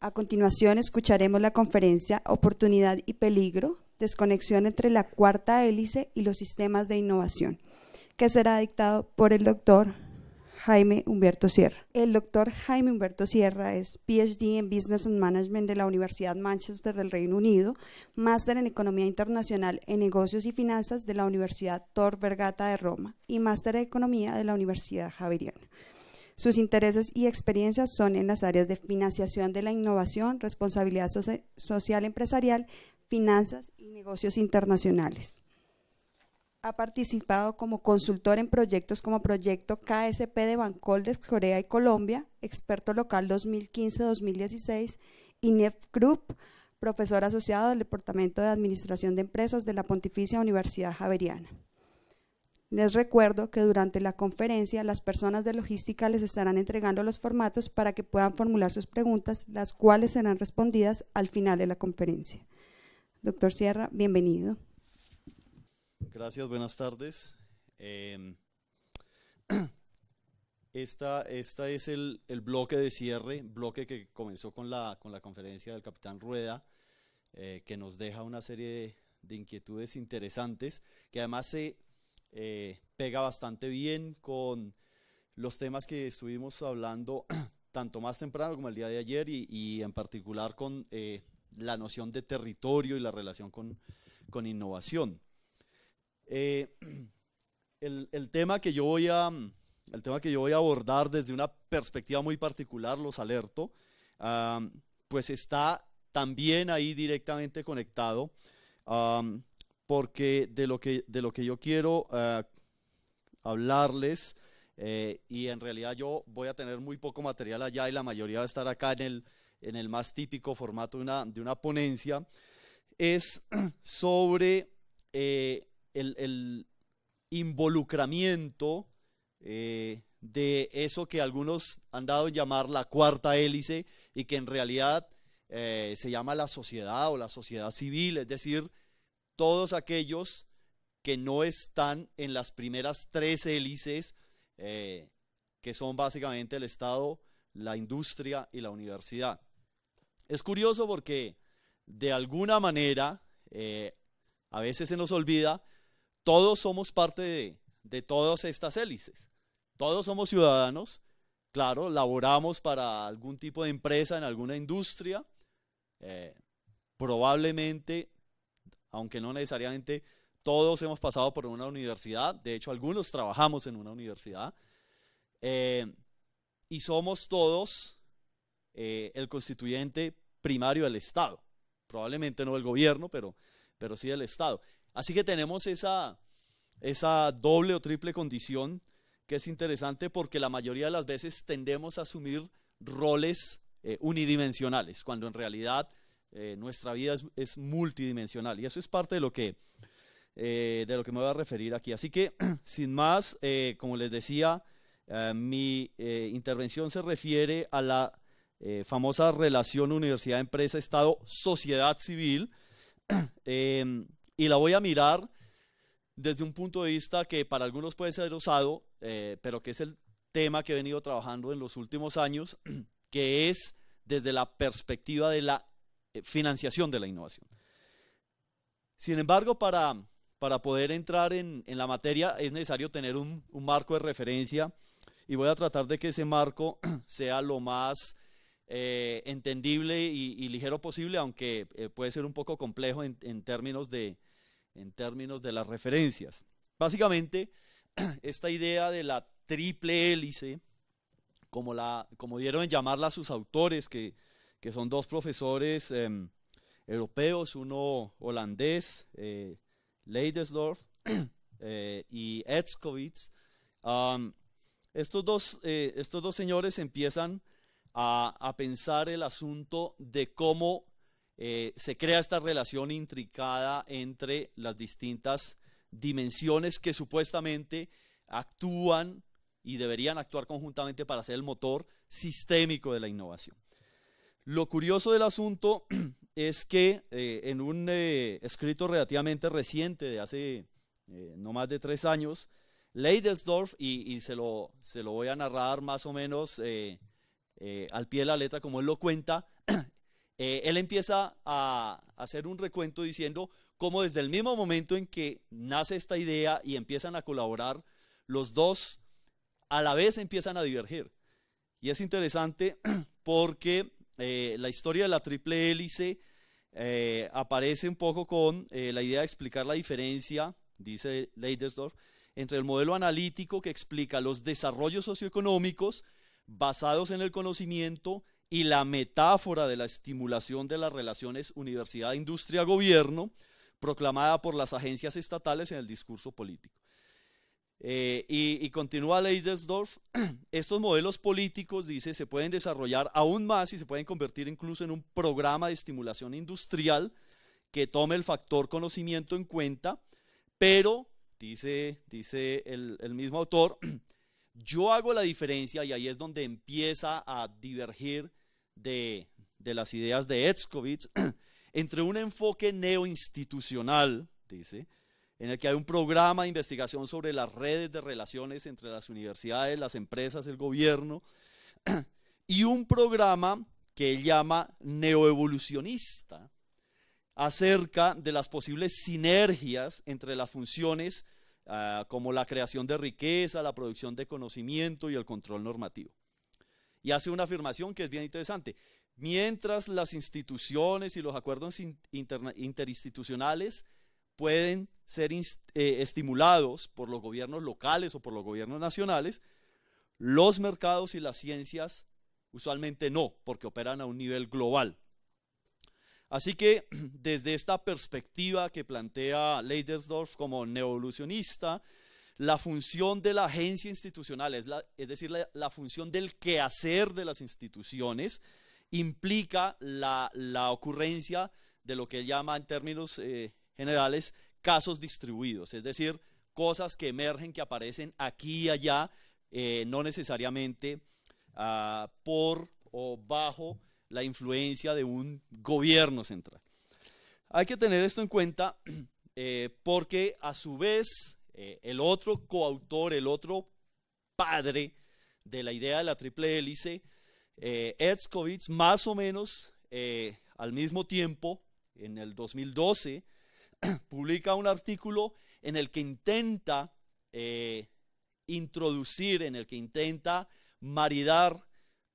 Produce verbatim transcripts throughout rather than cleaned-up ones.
A continuación escucharemos la conferencia Oportunidad y Peligro, desconexión entre la cuarta hélice y los sistemas de innovación, que será dictado por el doctor Jaime Humberto Sierra. El doctor Jaime Humberto Sierra es PhD en Business and Management de la Universidad Manchester del Reino Unido, máster en Economía Internacional en Negocios y Finanzas de la Universidad Tor Vergata de Roma y máster en Economía de la Universidad Javeriana. Sus intereses y experiencias son en las áreas de financiación de la innovación, responsabilidad so- social empresarial, finanzas y negocios internacionales. Ha participado como consultor en proyectos como Proyecto K S P de Bancol de Corea y Colombia, experto local dos mil quince a dos mil dieciséis y Nef Group, profesor asociado del Departamento de Administración de Empresas de la Pontificia Universidad Javeriana. Les recuerdo que durante la conferencia las personas de logística les estarán entregando los formatos para que puedan formular sus preguntas, las cuales serán respondidas al final de la conferencia. Doctor Sierra, bienvenido. Gracias, buenas tardes. Eh, esta, esta es el, el bloque de cierre, bloque que comenzó con la, con la conferencia del Capitán Rueda, eh, que nos deja una serie de, de inquietudes interesantes, que además se eh, pega bastante bien con los temas que estuvimos hablando tanto más temprano como el día de ayer y, y en particular con eh, la noción de territorio y la relación con, con innovación. Eh, el, el, tema que yo voy a, el tema que yo voy a abordar desde una perspectiva muy particular, los alerto, um, pues está también ahí directamente conectado, um, porque de lo que, de lo que yo quiero uh, hablarles, eh, y en realidad yo voy a tener muy poco material allá y la mayoría va a estar acá en el, en el más típico formato de una, de una ponencia, es sobre... Eh, El, el involucramiento eh, de eso que algunos han dado en llamar la cuarta hélice y que en realidad eh, se llama la sociedad o la sociedad civil, es decir, todos aquellos que no están en las primeras tres hélices, eh, que son básicamente el Estado, la industria y la universidad. Es curioso porque de alguna manera eh, a veces se nos olvida. Todos somos parte de, de todas estas hélices, todos somos ciudadanos, claro, laboramos para algún tipo de empresa en alguna industria, eh, probablemente, aunque no necesariamente, todos hemos pasado por una universidad, de hecho algunos trabajamos en una universidad, eh, y somos todos eh, el constituyente primario del Estado, probablemente no el gobierno, pero, pero sí del Estado. Así que tenemos esa, esa doble o triple condición que es interesante porque la mayoría de las veces tendemos a asumir roles eh, unidimensionales, cuando en realidad eh, nuestra vida es, es multidimensional. Y eso es parte de lo que, eh, de lo que me voy a referir aquí. Así que, sin más, eh, como les decía, eh, mi eh, intervención se refiere a la eh, famosa relación universidad-empresa-estado-sociedad civil. eh, Y la voy a mirar desde un punto de vista que para algunos puede ser osado, eh, pero que es el tema que he venido trabajando en los últimos años, que es desde la perspectiva de la financiación de la innovación. Sin embargo, para, para poder entrar en, en la materia es necesario tener un, un marco de referencia y voy a tratar de que ese marco sea lo más Eh, entendible y, y ligero posible, aunque eh, puede ser un poco complejo en, en, términos de, en términos de las referencias. Básicamente, esta idea de la triple hélice, como, la, como dieron en llamarla sus autores, que, que son dos profesores eh, europeos, uno holandés, eh, Leydesdorff eh, y Etzkowitz, um, estos, dos, eh, estos dos señores empiezan A, a pensar el asunto de cómo eh, se crea esta relación intricada entre las distintas dimensiones que supuestamente actúan y deberían actuar conjuntamente para ser el motor sistémico de la innovación. Lo curioso del asunto es que eh, en un eh, escrito relativamente reciente de hace eh, no más de tres años, Leydesdorff, y, y se, lo, se lo voy a narrar más o menos eh, eh, al pie de la letra, como él lo cuenta, eh, él empieza a hacer un recuento diciendo cómo desde el mismo momento en que nace esta idea y empiezan a colaborar, los dos a la vez empiezan a diverger. Y es interesante porque eh, la historia de la triple hélice eh, aparece un poco con eh, la idea de explicar la diferencia, dice Leydesdorff, entre el modelo analítico que explica los desarrollos socioeconómicos basados en el conocimiento y la metáfora de la estimulación de las relaciones universidad-industria-gobierno proclamada por las agencias estatales en el discurso político. Eh, y, y continúa Leydesdorff, estos modelos políticos, dice, se pueden desarrollar aún más y se pueden convertir incluso en un programa de estimulación industrial que tome el factor conocimiento en cuenta, pero, dice, dice el, el mismo autor, yo hago la diferencia, y ahí es donde empieza a divergir de, de las ideas de Etzkowitz, entre un enfoque neoinstitucional, dice, en el que hay un programa de investigación sobre las redes de relaciones entre las universidades, las empresas, el gobierno, y un programa que él llama neoevolucionista, acerca de las posibles sinergias entre las funciones uh, como la creación de riqueza, la producción de conocimiento y el control normativo. Y hace una afirmación que es bien interesante. Mientras las instituciones y los acuerdos interinstitucionales pueden ser eh, estimulados por los gobiernos locales o por los gobiernos nacionales, los mercados y las ciencias usualmente no, porque operan a un nivel global. Así que desde esta perspectiva que plantea Leydesdorff como neoevolucionista, la función de la agencia institucional, es, la, es decir, la, la función del quehacer de las instituciones, implica la, la ocurrencia de lo que él llama en términos eh, generales casos distribuidos, es decir, cosas que emergen, que aparecen aquí y allá, eh, no necesariamente uh, por o bajo la influencia de un gobierno central. Hay que tener esto en cuenta eh, porque a su vez eh, el otro coautor, el otro padre de la idea de la triple hélice, eh, Etzkowitz, más o menos eh, al mismo tiempo, en el dos mil doce, publica un artículo en el que intenta eh, introducir, en el que intenta maridar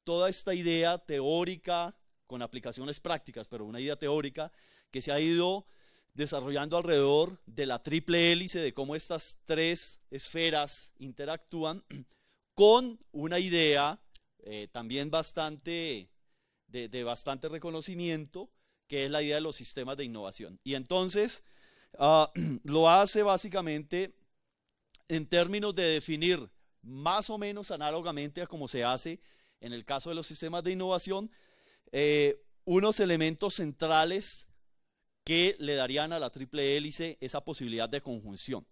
toda esta idea teórica con aplicaciones prácticas, pero una idea teórica que se ha ido desarrollando alrededor de la triple hélice, de cómo estas tres esferas interactúan, con una idea eh, también bastante de, de bastante reconocimiento, que es la idea de los sistemas de innovación. Y entonces uh, lo hace básicamente en términos de definir más o menos análogamente a cómo se hace en el caso de los sistemas de innovación, eh, unos elementos centrales que le darían a la triple hélice esa posibilidad de conjunción.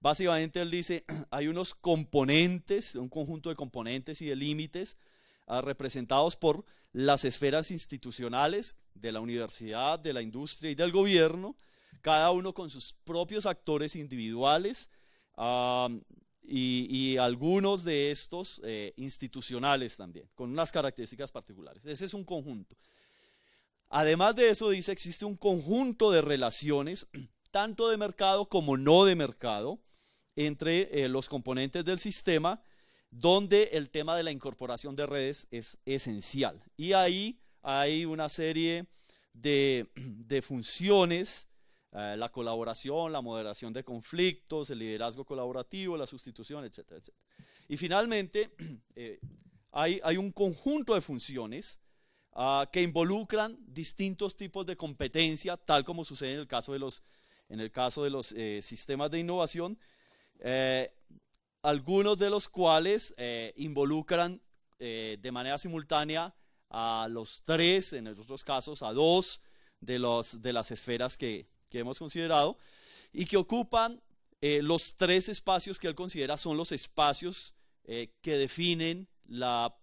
Básicamente él dice, hay unos componentes, un conjunto de componentes y de límites ah, representados por las esferas institucionales de la universidad, de la industria y del gobierno, cada uno con sus propios actores individuales, ah, Y, y algunos de estos eh, institucionales también, con unas características particulares. Ese es un conjunto. Además de eso, dice, existe un conjunto de relaciones, tanto de mercado como no de mercado, entre eh, los componentes del sistema, donde el tema de la incorporación de redes es esencial. Y ahí hay una serie de, de funciones, la colaboración, la moderación de conflictos, el liderazgo colaborativo, la sustitución, etcétera, etcétera. Y finalmente, eh, hay, hay un conjunto de funciones uh, que involucran distintos tipos de competencia, tal como sucede en el caso de los, en el caso de los eh, sistemas de innovación, eh, algunos de los cuales eh, involucran eh, de manera simultánea a los tres, en otros casos a dos de, los, de las esferas que... que hemos considerado, y que ocupan eh, los tres espacios que él considera son los espacios eh, que definen la,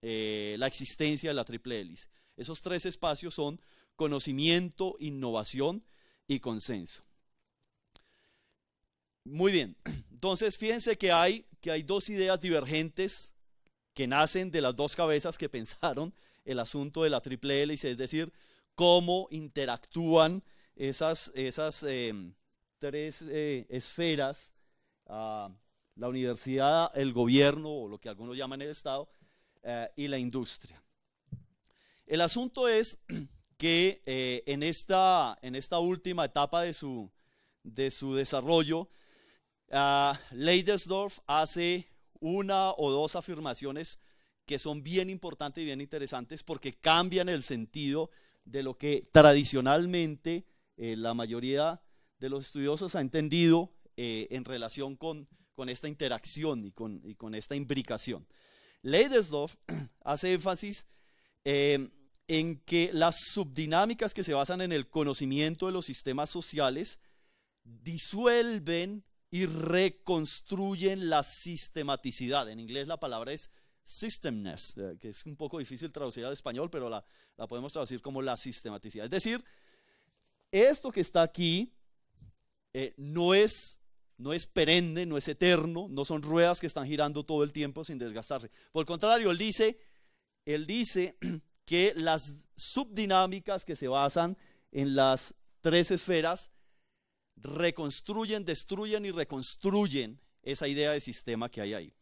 eh, la existencia de la triple hélice. Esos tres espacios son conocimiento, innovación y consenso. Muy bien, entonces fíjense que hay, que hay dos ideas divergentes que nacen de las dos cabezas que pensaron el asunto de la triple hélice, es decir, cómo interactúan esas, esas eh, tres eh, esferas, uh, la universidad, el gobierno, o lo que algunos llaman el Estado, eh, y la industria. El asunto es que eh, en, esta, en esta última etapa de su, de su desarrollo, uh, Leydesdorff hace una o dos afirmaciones que son bien importantes y bien interesantes porque cambian el sentido de lo que tradicionalmente eh, la mayoría de los estudiosos ha entendido eh, en relación con, con esta interacción y con, y con esta imbricación. Leydesdorff hace énfasis eh, en que las subdinámicas que se basan en el conocimiento de los sistemas sociales disuelven y reconstruyen la sistematicidad. En inglés la palabra es systemness, que es un poco difícil traducir al español, pero la, la podemos traducir como la sistematicidad. Es decir, esto que está aquí eh, no es, no es perenne, no es eterno, no son ruedas que están girando todo el tiempo sin desgastarse. Por el contrario, él dice, él dice que las subdinámicas que se basan en las tres esferas reconstruyen, destruyen y reconstruyen esa idea de sistema que hay ahí.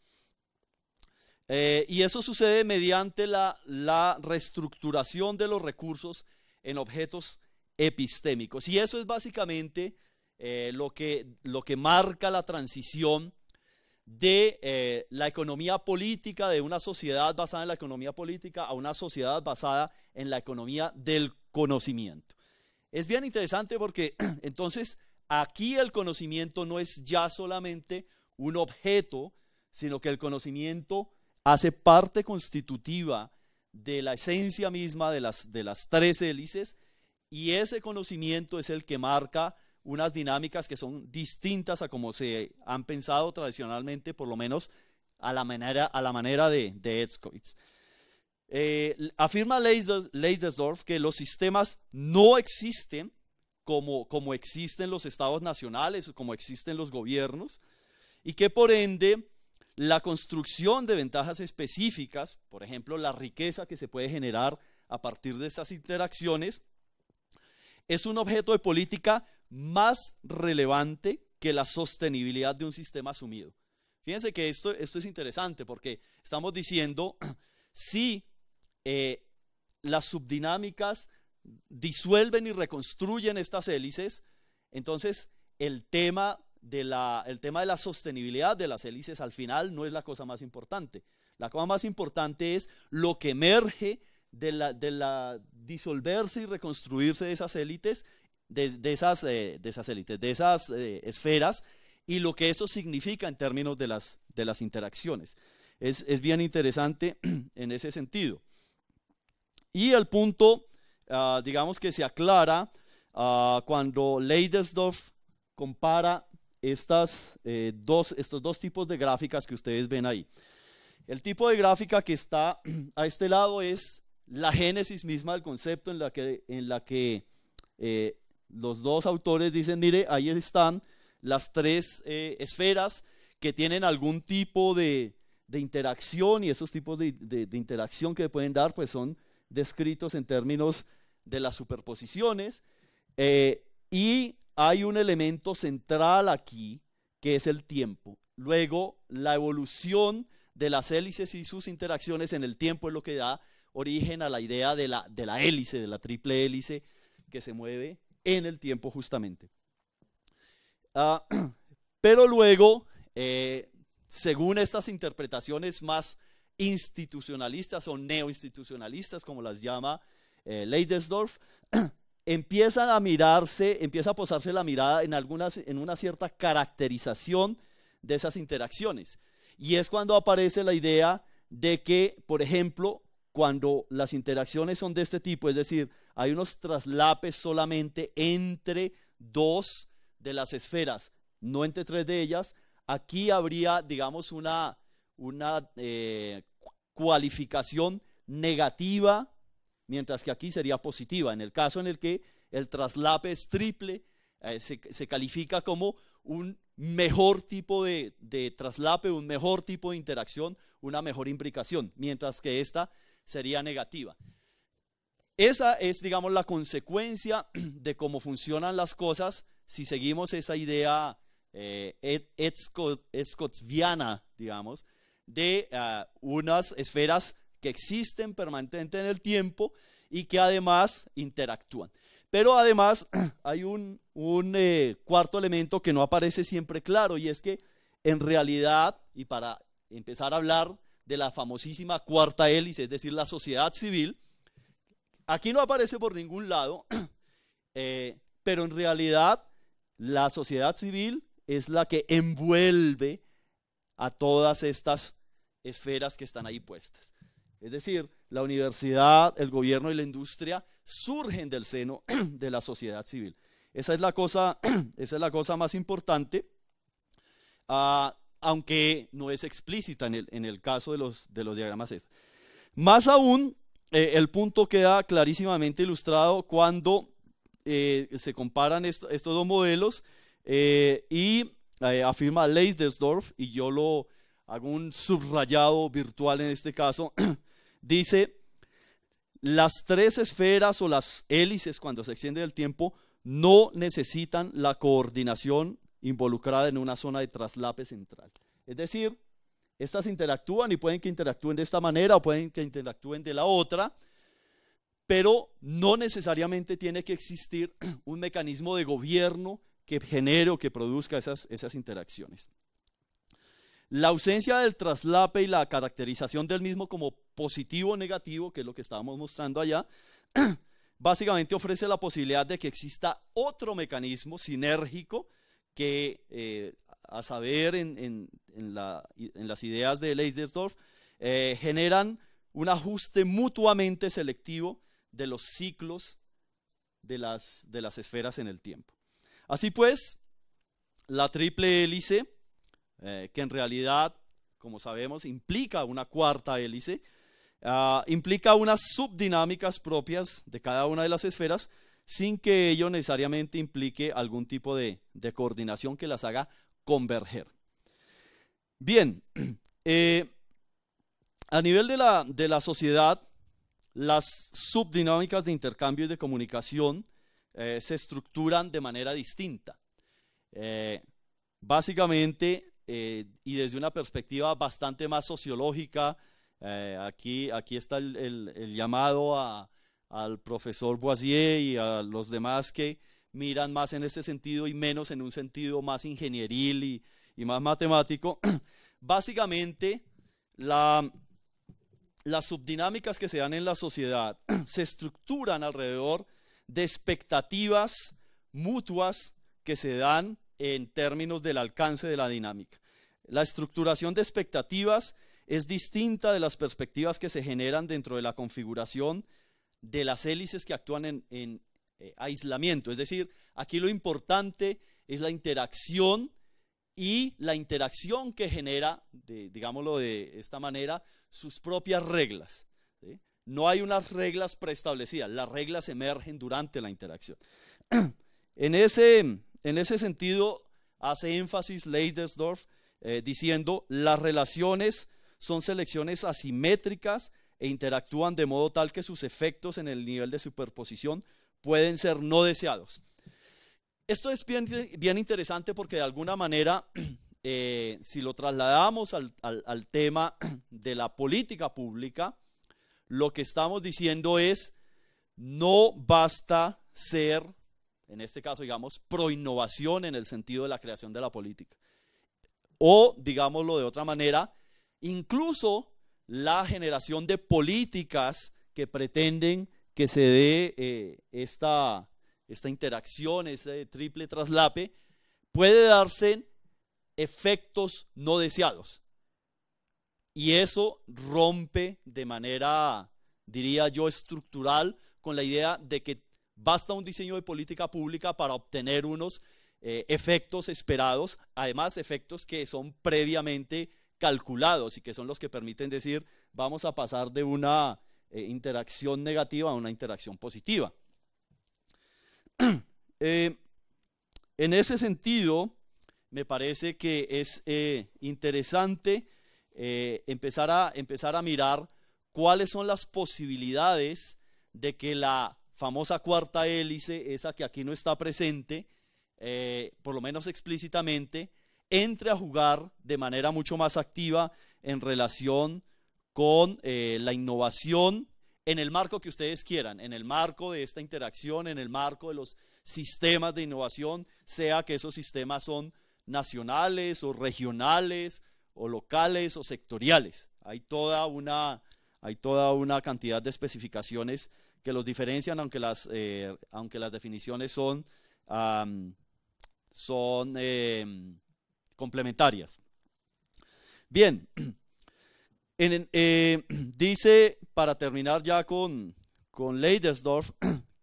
Eh, y eso sucede mediante la, la reestructuración de los recursos en objetos epistémicos. Y eso es básicamente eh, lo, que, lo que marca la transición de eh, la economía política, de una sociedad basada en la economía política a una sociedad basada en la economía del conocimiento. Es bien interesante porque entonces aquí el conocimiento no es ya solamente un objeto, sino que el conocimiento hace parte constitutiva de la esencia misma de las, de las tres hélices, y ese conocimiento es el que marca unas dinámicas que son distintas a como se han pensado tradicionalmente, por lo menos a la manera, a la manera de, de Etzkowitz. Eh, afirma Leydesdorff que los sistemas no existen como, como existen los estados nacionales o como existen los gobiernos, y que por ende la construcción de ventajas específicas, por ejemplo, la riqueza que se puede generar a partir de estas interacciones, es un objeto de política más relevante que la sostenibilidad de un sistema asumido. Fíjense que esto, esto es interesante porque estamos diciendo, si eh, las subdinámicas disuelven y reconstruyen estas hélices, entonces el tema De la, el tema de la sostenibilidad de las hélices al final no es la cosa más importante. La cosa más importante es lo que emerge de la, de la disolverse y reconstruirse de esas élites, de, de esas, eh, de esas, élites, de esas eh, esferas, y lo que eso significa en términos de las, de las interacciones. Es, es bien interesante en ese sentido. Y el punto, uh, digamos que se aclara uh, cuando Leydesdorff compara Estas, eh, dos, estos dos tipos de gráficas que ustedes ven ahí. El tipo de gráfica que está a este lado es la génesis misma del concepto, en la que, en la que eh, los dos autores dicen, mire, ahí están las tres eh, esferas que tienen algún tipo de, de interacción, y esos tipos de, de, de interacción que pueden dar pues son descritos en términos de las superposiciones, eh, y hay un elemento central aquí que es el tiempo. Luego, la evolución de las hélices y sus interacciones en el tiempo es lo que da origen a la idea de la, de la hélice, de la triple hélice que se mueve en el tiempo justamente. Uh, pero luego, eh, según estas interpretaciones más institucionalistas o neoinstitucionalistas, como las llama eh, Leydesdorff, empiezan a mirarse, empieza a posarse la mirada en, algunas, en una cierta caracterización de esas interacciones. Y es cuando aparece la idea de que, por ejemplo, cuando las interacciones son de este tipo, es decir, hay unos traslapes solamente entre dos de las esferas, no entre tres de ellas, aquí habría, digamos, una, una eh, cualificación negativa, mientras que aquí sería positiva. En el caso en el que el traslape es triple, eh, se, se califica como un mejor tipo de, de traslape, un mejor tipo de interacción, una mejor implicación, mientras que esta sería negativa. Esa es, digamos, la consecuencia de cómo funcionan las cosas si seguimos esa idea eh, etzkowitziana, digamos, de uh, unas esferas que existen permanentemente en el tiempo y que además interactúan. Pero además hay un, un eh, cuarto elemento que no aparece siempre claro, y es que en realidad, y para empezar a hablar de la famosísima cuarta hélice, es decir, la sociedad civil, aquí no aparece por ningún lado, eh, pero en realidad la sociedad civil es la que envuelve a todas estas esferas que están ahí puestas. Es decir, la universidad, el gobierno y la industria surgen del seno de la sociedad civil. Esa es la cosa, esa es la cosa más importante, uh, aunque no es explícita en el, en el caso de los, de los diagramas. Este. Más aún, eh, el punto queda clarísimamente ilustrado cuando eh, se comparan est estos dos modelos eh, y eh, afirma Leydesdorff, y yo lo hago un subrayado virtual en este caso, dice: las tres esferas o las hélices, cuando se extiende el tiempo, no necesitan la coordinación involucrada en una zona de traslape central. Es decir, estas interactúan y pueden que interactúen de esta manera o pueden que interactúen de la otra, pero no necesariamente tiene que existir un mecanismo de gobierno que genere o que produzca esas, esas interacciones. La ausencia del traslape y la caracterización del mismo como positivo o negativo, que es lo que estábamos mostrando allá, básicamente ofrece la posibilidad de que exista otro mecanismo sinérgico que, eh, a saber, en, en, en, la, en las ideas de Leydesdorff, eh, generan un ajuste mutuamente selectivo de los ciclos de las, de las esferas en el tiempo. Así pues, la triple hélice, Eh, que en realidad, como sabemos, implica una cuarta hélice, uh, implica unas subdinámicas propias de cada una de las esferas, sin que ello necesariamente implique algún tipo de, de coordinación que las haga converger. Bien, eh, a nivel de la, de la sociedad, las subdinámicas de intercambio y de comunicación eh, se estructuran de manera distinta. Eh, básicamente, Eh, y desde una perspectiva bastante más sociológica, eh, aquí, aquí está el, el, el llamado a, al profesor Boisier y a los demás que miran más en este sentido y menos en un sentido más ingenieril y, y más matemático. Básicamente, la, las subdinámicas que se dan en la sociedad se estructuran alrededor de expectativas mutuas que se dan en términos del alcance de la dinámica. La estructuración de expectativas es distinta de las perspectivas que se generan dentro de la configuración de las hélices que actúan en, en eh, aislamiento. Es decir, aquí lo importante es la interacción, y la interacción que genera, de, digámoslo de esta manera, sus propias reglas, ¿sí? No hay unas reglas preestablecidas, las reglas emergen durante la interacción. En ese... En ese sentido, hace énfasis Leydesdorff eh, diciendo: las relaciones son selecciones asimétricas e interactúan de modo tal que sus efectos en el nivel de superposición pueden ser no deseados. Esto es bien, bien interesante porque de alguna manera, eh, si lo trasladamos al, al, al tema de la política pública, lo que estamos diciendo es: no basta ser, en este caso, digamos, proinnovación en el sentido de la creación de la política. O, digámoslo de otra manera, incluso la generación de políticas que pretenden que se dé eh, esta, esta interacción, ese triple traslape, puede darse efectos no deseados. Y eso rompe de manera, diría yo, estructural con la idea de que basta un diseño de política pública para obtener unos eh, efectos esperados, además efectos que son previamente calculados y que son los que permiten decir: vamos a pasar de una eh, interacción negativa a una interacción positiva. eh, en ese sentido, me parece que es eh, interesante eh, empezar, a, empezar a mirar cuáles son las posibilidades de que la famosa cuarta hélice, esa que aquí no está presente, eh, por lo menos explícitamente, entre a jugar de manera mucho más activa en relación con eh, la innovación en el marco que ustedes quieran, en el marco de esta interacción, en el marco de los sistemas de innovación, sea que esos sistemas son nacionales o regionales o locales o sectoriales. Hay toda una, hay toda una cantidad de especificaciones que los diferencian, aunque las, eh, aunque las definiciones son, um, son eh, complementarias. Bien, en, eh, dice, para terminar ya con, con Leydesdorff,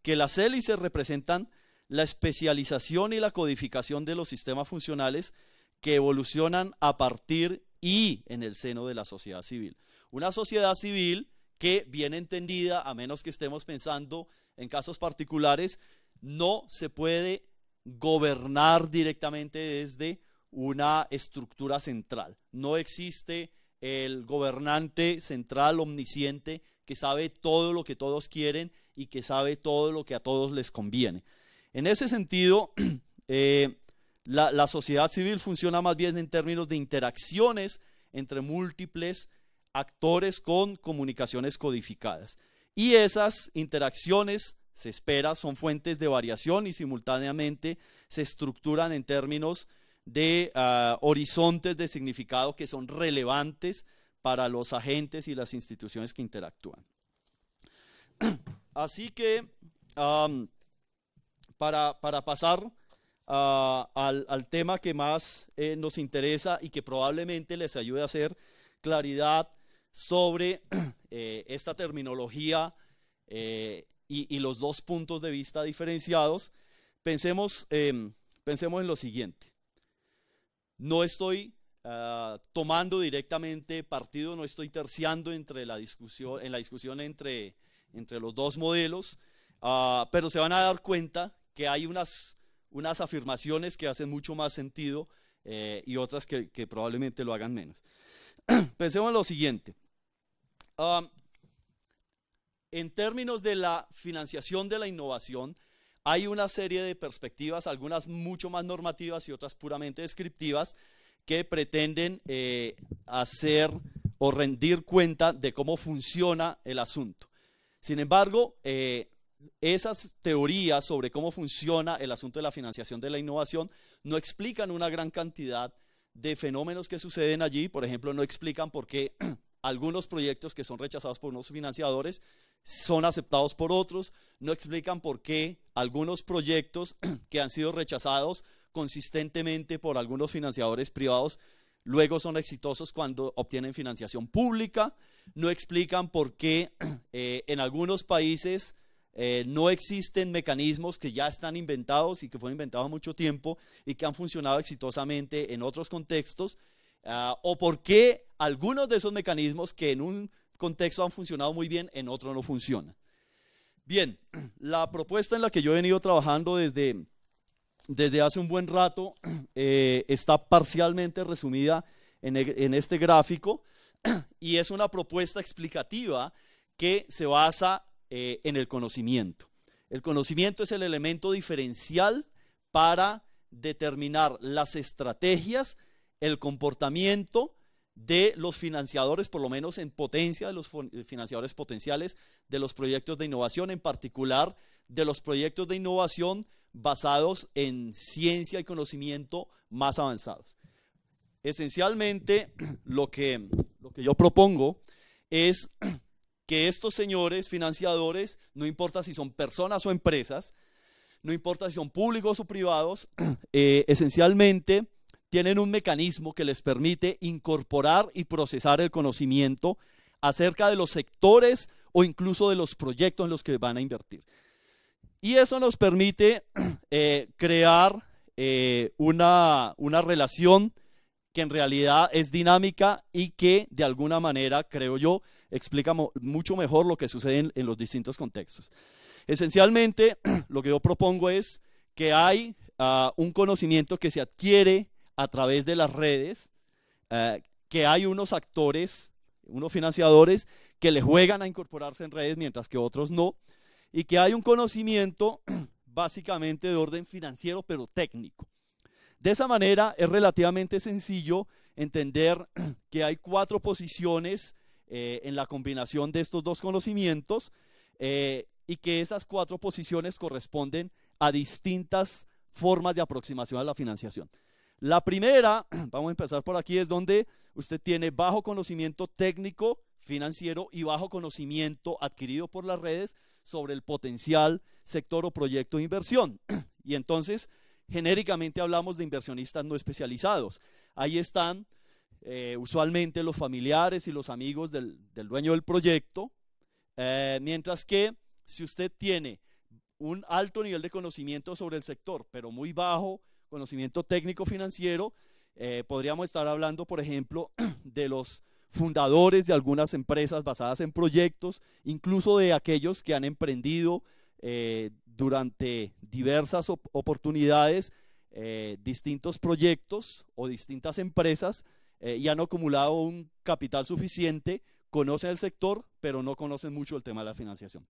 que las hélices representan la especialización y la codificación de los sistemas funcionales que evolucionan a partir y en el seno de la sociedad civil. Una sociedad civil que, bien entendida, a menos que estemos pensando en casos particulares, no se puede gobernar directamente desde una estructura central. No existe el gobernante central omnisciente que sabe todo lo que todos quieren y que sabe todo lo que a todos les conviene. En ese sentido, eh, la, la sociedad civil funciona más bien en términos de interacciones entre múltiples actores con comunicaciones codificadas. Y esas interacciones, se espera, son fuentes de variación y simultáneamente se estructuran en términos de uh, horizontes de significado que son relevantes para los agentes y las instituciones que interactúan. Así que, um, para, para pasar uh, al, al tema que más eh, nos interesa y que probablemente les ayude a hacer claridad sobre eh, esta terminología eh, y, y los dos puntos de vista diferenciados, pensemos, eh, pensemos en lo siguiente. No estoy uh, tomando directamente partido, no estoy terciando entre la discusión, en la discusión entre, entre los dos modelos, uh, pero se van a dar cuenta que hay unas, unas afirmaciones que hacen mucho más sentido eh, y otras que, que probablemente lo hagan menos. Pensemos en lo siguiente. Um, en términos de la financiación de la innovación, hay una serie de perspectivas, algunas mucho más normativas y otras puramente descriptivas, que pretenden eh, hacer o rendir cuenta de cómo funciona el asunto. Sin embargo, eh, esas teorías sobre cómo funciona el asunto de la financiación de la innovación no explican una gran cantidad de fenómenos que suceden allí. Por ejemplo, no explican por qué algunos proyectos que son rechazados por unos financiadores son aceptados por otros, no explican por qué algunos proyectos que han sido rechazados consistentemente por algunos financiadores privados luego son exitosos cuando obtienen financiación pública, no explican por qué eh, en algunos países eh, no existen mecanismos que ya están inventados y que fueron inventados hace mucho tiempo y que han funcionado exitosamente en otros contextos, uh, o por qué algunos de esos mecanismos que en un contexto han funcionado muy bien, en otro no funcionan. Bien, la propuesta en la que yo he venido trabajando desde, desde hace un buen rato eh, está parcialmente resumida en, en este gráfico y es una propuesta explicativa que se basa eh, en el conocimiento. El conocimiento es el elemento diferencial para determinar las estrategias, el comportamiento de los financiadores, por lo menos en potencia, de los financiadores potenciales de los proyectos de innovación, en particular de los proyectos de innovación basados en ciencia y conocimiento más avanzados. Esencialmente, lo que, lo que yo propongo es que estos señores financiadores, no importa si son personas o empresas, no importa si son públicos o privados, eh, esencialmente tienen un mecanismo que les permite incorporar y procesar el conocimiento acerca de los sectores o incluso de los proyectos en los que van a invertir. Y eso nos permite eh, crear eh, una, una relación que en realidad es dinámica y que de alguna manera, creo yo, explica mucho mejor lo que sucede en, en los distintos contextos. Esencialmente, lo que yo propongo es que hay uh, un conocimiento que se adquiere a través de las redes, eh, que hay unos actores, unos financiadores que le juegan a incorporarse en redes mientras que otros no, y que hay un conocimiento básicamente de orden financiero pero técnico. De esa manera es relativamente sencillo entender que hay cuatro posiciones eh, en la combinación de estos dos conocimientos eh, y que esas cuatro posiciones corresponden a distintas formas de aproximación a la financiación. La primera, vamos a empezar por aquí, es donde usted tiene bajo conocimiento técnico financiero y bajo conocimiento adquirido por las redes sobre el potencial sector o proyecto de inversión. Y entonces, genéricamente hablamos de inversionistas no especializados. Ahí están eh, usualmente los familiares y los amigos del, del dueño del proyecto, eh, mientras que si usted tiene un alto nivel de conocimiento sobre el sector, pero muy bajo conocimiento técnico financiero, eh, podríamos estar hablando, por ejemplo, de los fundadores de algunas empresas basadas en proyectos, incluso de aquellos que han emprendido eh, durante diversas op- oportunidades eh, distintos proyectos o distintas empresas eh, y han acumulado un capital suficiente, conocen el sector, pero no conocen mucho el tema de la financiación.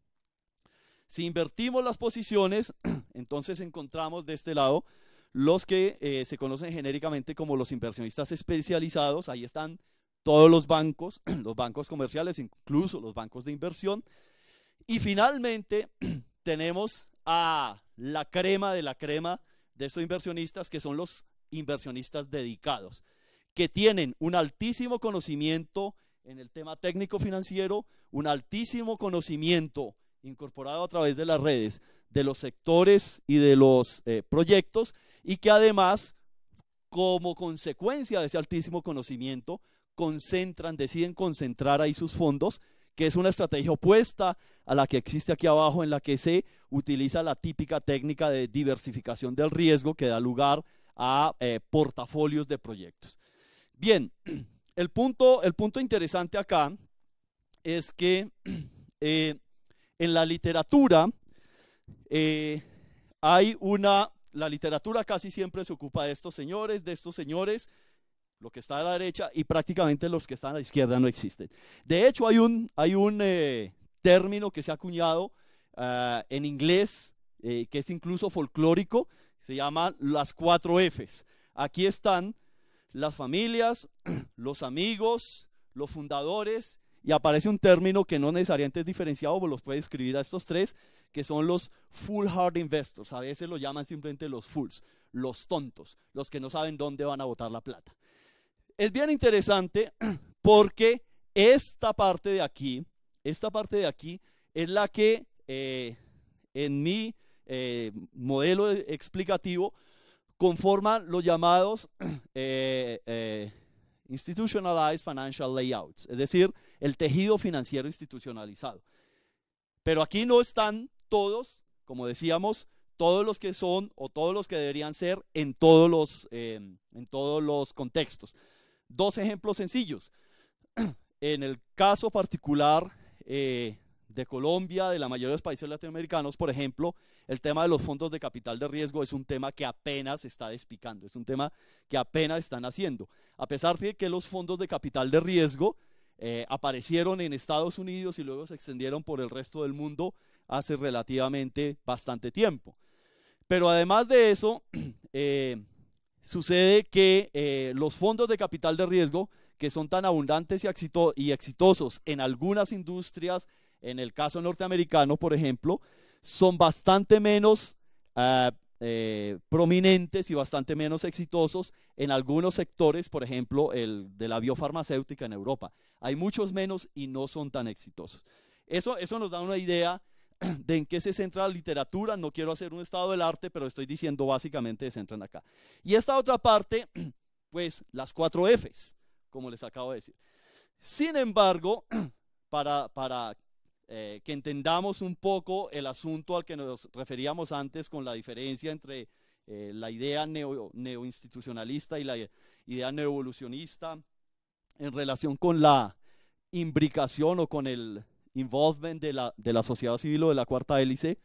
Si invertimos las posiciones, entonces encontramos de este lado los que eh, se conocen genéricamente como los inversionistas especializados. Ahí están todos los bancos, los bancos comerciales, incluso los bancos de inversión. Y finalmente tenemos a la crema de la crema de estos inversionistas, que son los inversionistas dedicados, que tienen un altísimo conocimiento en el tema técnico financiero, un altísimo conocimiento incorporado a través de las redes, de los sectores y de los eh, proyectos, y que además, como consecuencia de ese altísimo conocimiento, concentran, deciden concentrar ahí sus fondos, que es una estrategia opuesta a la que existe aquí abajo, en la que se utiliza la típica técnica de diversificación del riesgo que da lugar a eh, portafolios de proyectos. Bien, el punto, el punto interesante acá es que eh, en la literatura eh, hay una, la literatura casi siempre se ocupa de estos señores, de estos señores, lo que está a la derecha, y prácticamente los que están a la izquierda no existen. De hecho, hay un, hay un eh, término que se ha acuñado uh, en inglés, eh, que es incluso folclórico, se llama las cuatro Fs. Aquí están las familias, los amigos, los fundadores, y aparece un término que no necesariamente es diferenciado, pero los puede escribir a estos tres, que son los foolhard investors. A veces lo llaman simplemente los fools, los tontos, los que no saben dónde van a botar la plata. Es bien interesante porque esta parte de aquí, esta parte de aquí es la que eh, en mi eh, modelo explicativo conforman los llamados eh, eh, institutionalized financial layouts, es decir, el tejido financiero institucionalizado. Pero aquí no están todos, como decíamos, todos los que son o todos los que deberían ser en todos los, eh, en todos los contextos. Dos ejemplos sencillos. En el caso particular eh, de Colombia, de la mayoría de los países latinoamericanos, por ejemplo, el tema de los fondos de capital de riesgo es un tema que apenas está despicando, es un tema que apenas están haciendo. A pesar de que los fondos de capital de riesgo eh, aparecieron en Estados Unidos y luego se extendieron por el resto del mundo hace relativamente bastante tiempo. Pero además de eso, eh, sucede que eh, los fondos de capital de riesgo, que son tan abundantes y, exito y exitosos en algunas industrias, en el caso norteamericano, por ejemplo, son bastante menos uh, eh, prominentes y bastante menos exitosos en algunos sectores, por ejemplo, el de la biofarmacéutica en Europa. Hay muchos menos y no son tan exitosos. Eso, eso nos da una idea de en qué se centra la literatura. No quiero hacer un estado del arte, pero estoy diciendo básicamente se centran acá. Y esta otra parte, pues las cuatro Fs, como les acabo de decir. Sin embargo, para, para eh, que entendamos un poco el asunto al que nos referíamos antes con la diferencia entre eh, la idea neo, neoinstitucionalista y la idea neoevolucionista en relación con la imbricación o con el involvement de la, de la sociedad civil o de la cuarta hélice,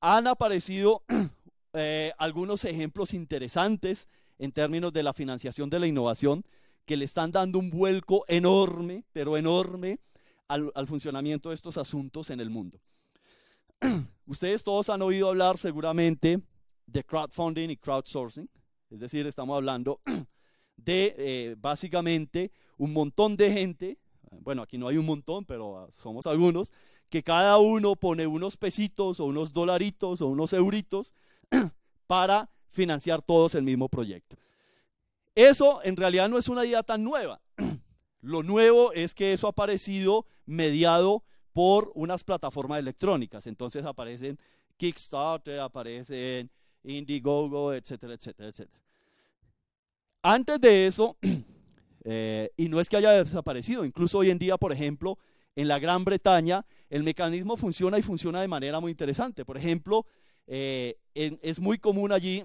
han aparecido eh, algunos ejemplos interesantes en términos de la financiación de la innovación, que le están dando un vuelco enorme, pero enorme, al, al funcionamiento de estos asuntos en el mundo. Ustedes todos han oído hablar seguramente de crowdfunding y crowdsourcing, es decir, estamos hablando de eh, básicamente un montón de gente, bueno, aquí no hay un montón, pero somos algunos, que cada uno pone unos pesitos o unos dolaritos o unos euritos para financiar todos el mismo proyecto. Eso en realidad no es una idea tan nueva. Lo nuevo es que eso ha aparecido mediado por unas plataformas electrónicas. Entonces aparecen Kickstarter, aparecen Indiegogo, etcétera, etcétera, etcétera. Antes de eso, eh, y no es que haya desaparecido, incluso hoy en día, por ejemplo, en la Gran Bretaña, el mecanismo funciona y funciona de manera muy interesante. Por ejemplo, eh, en, es muy común allí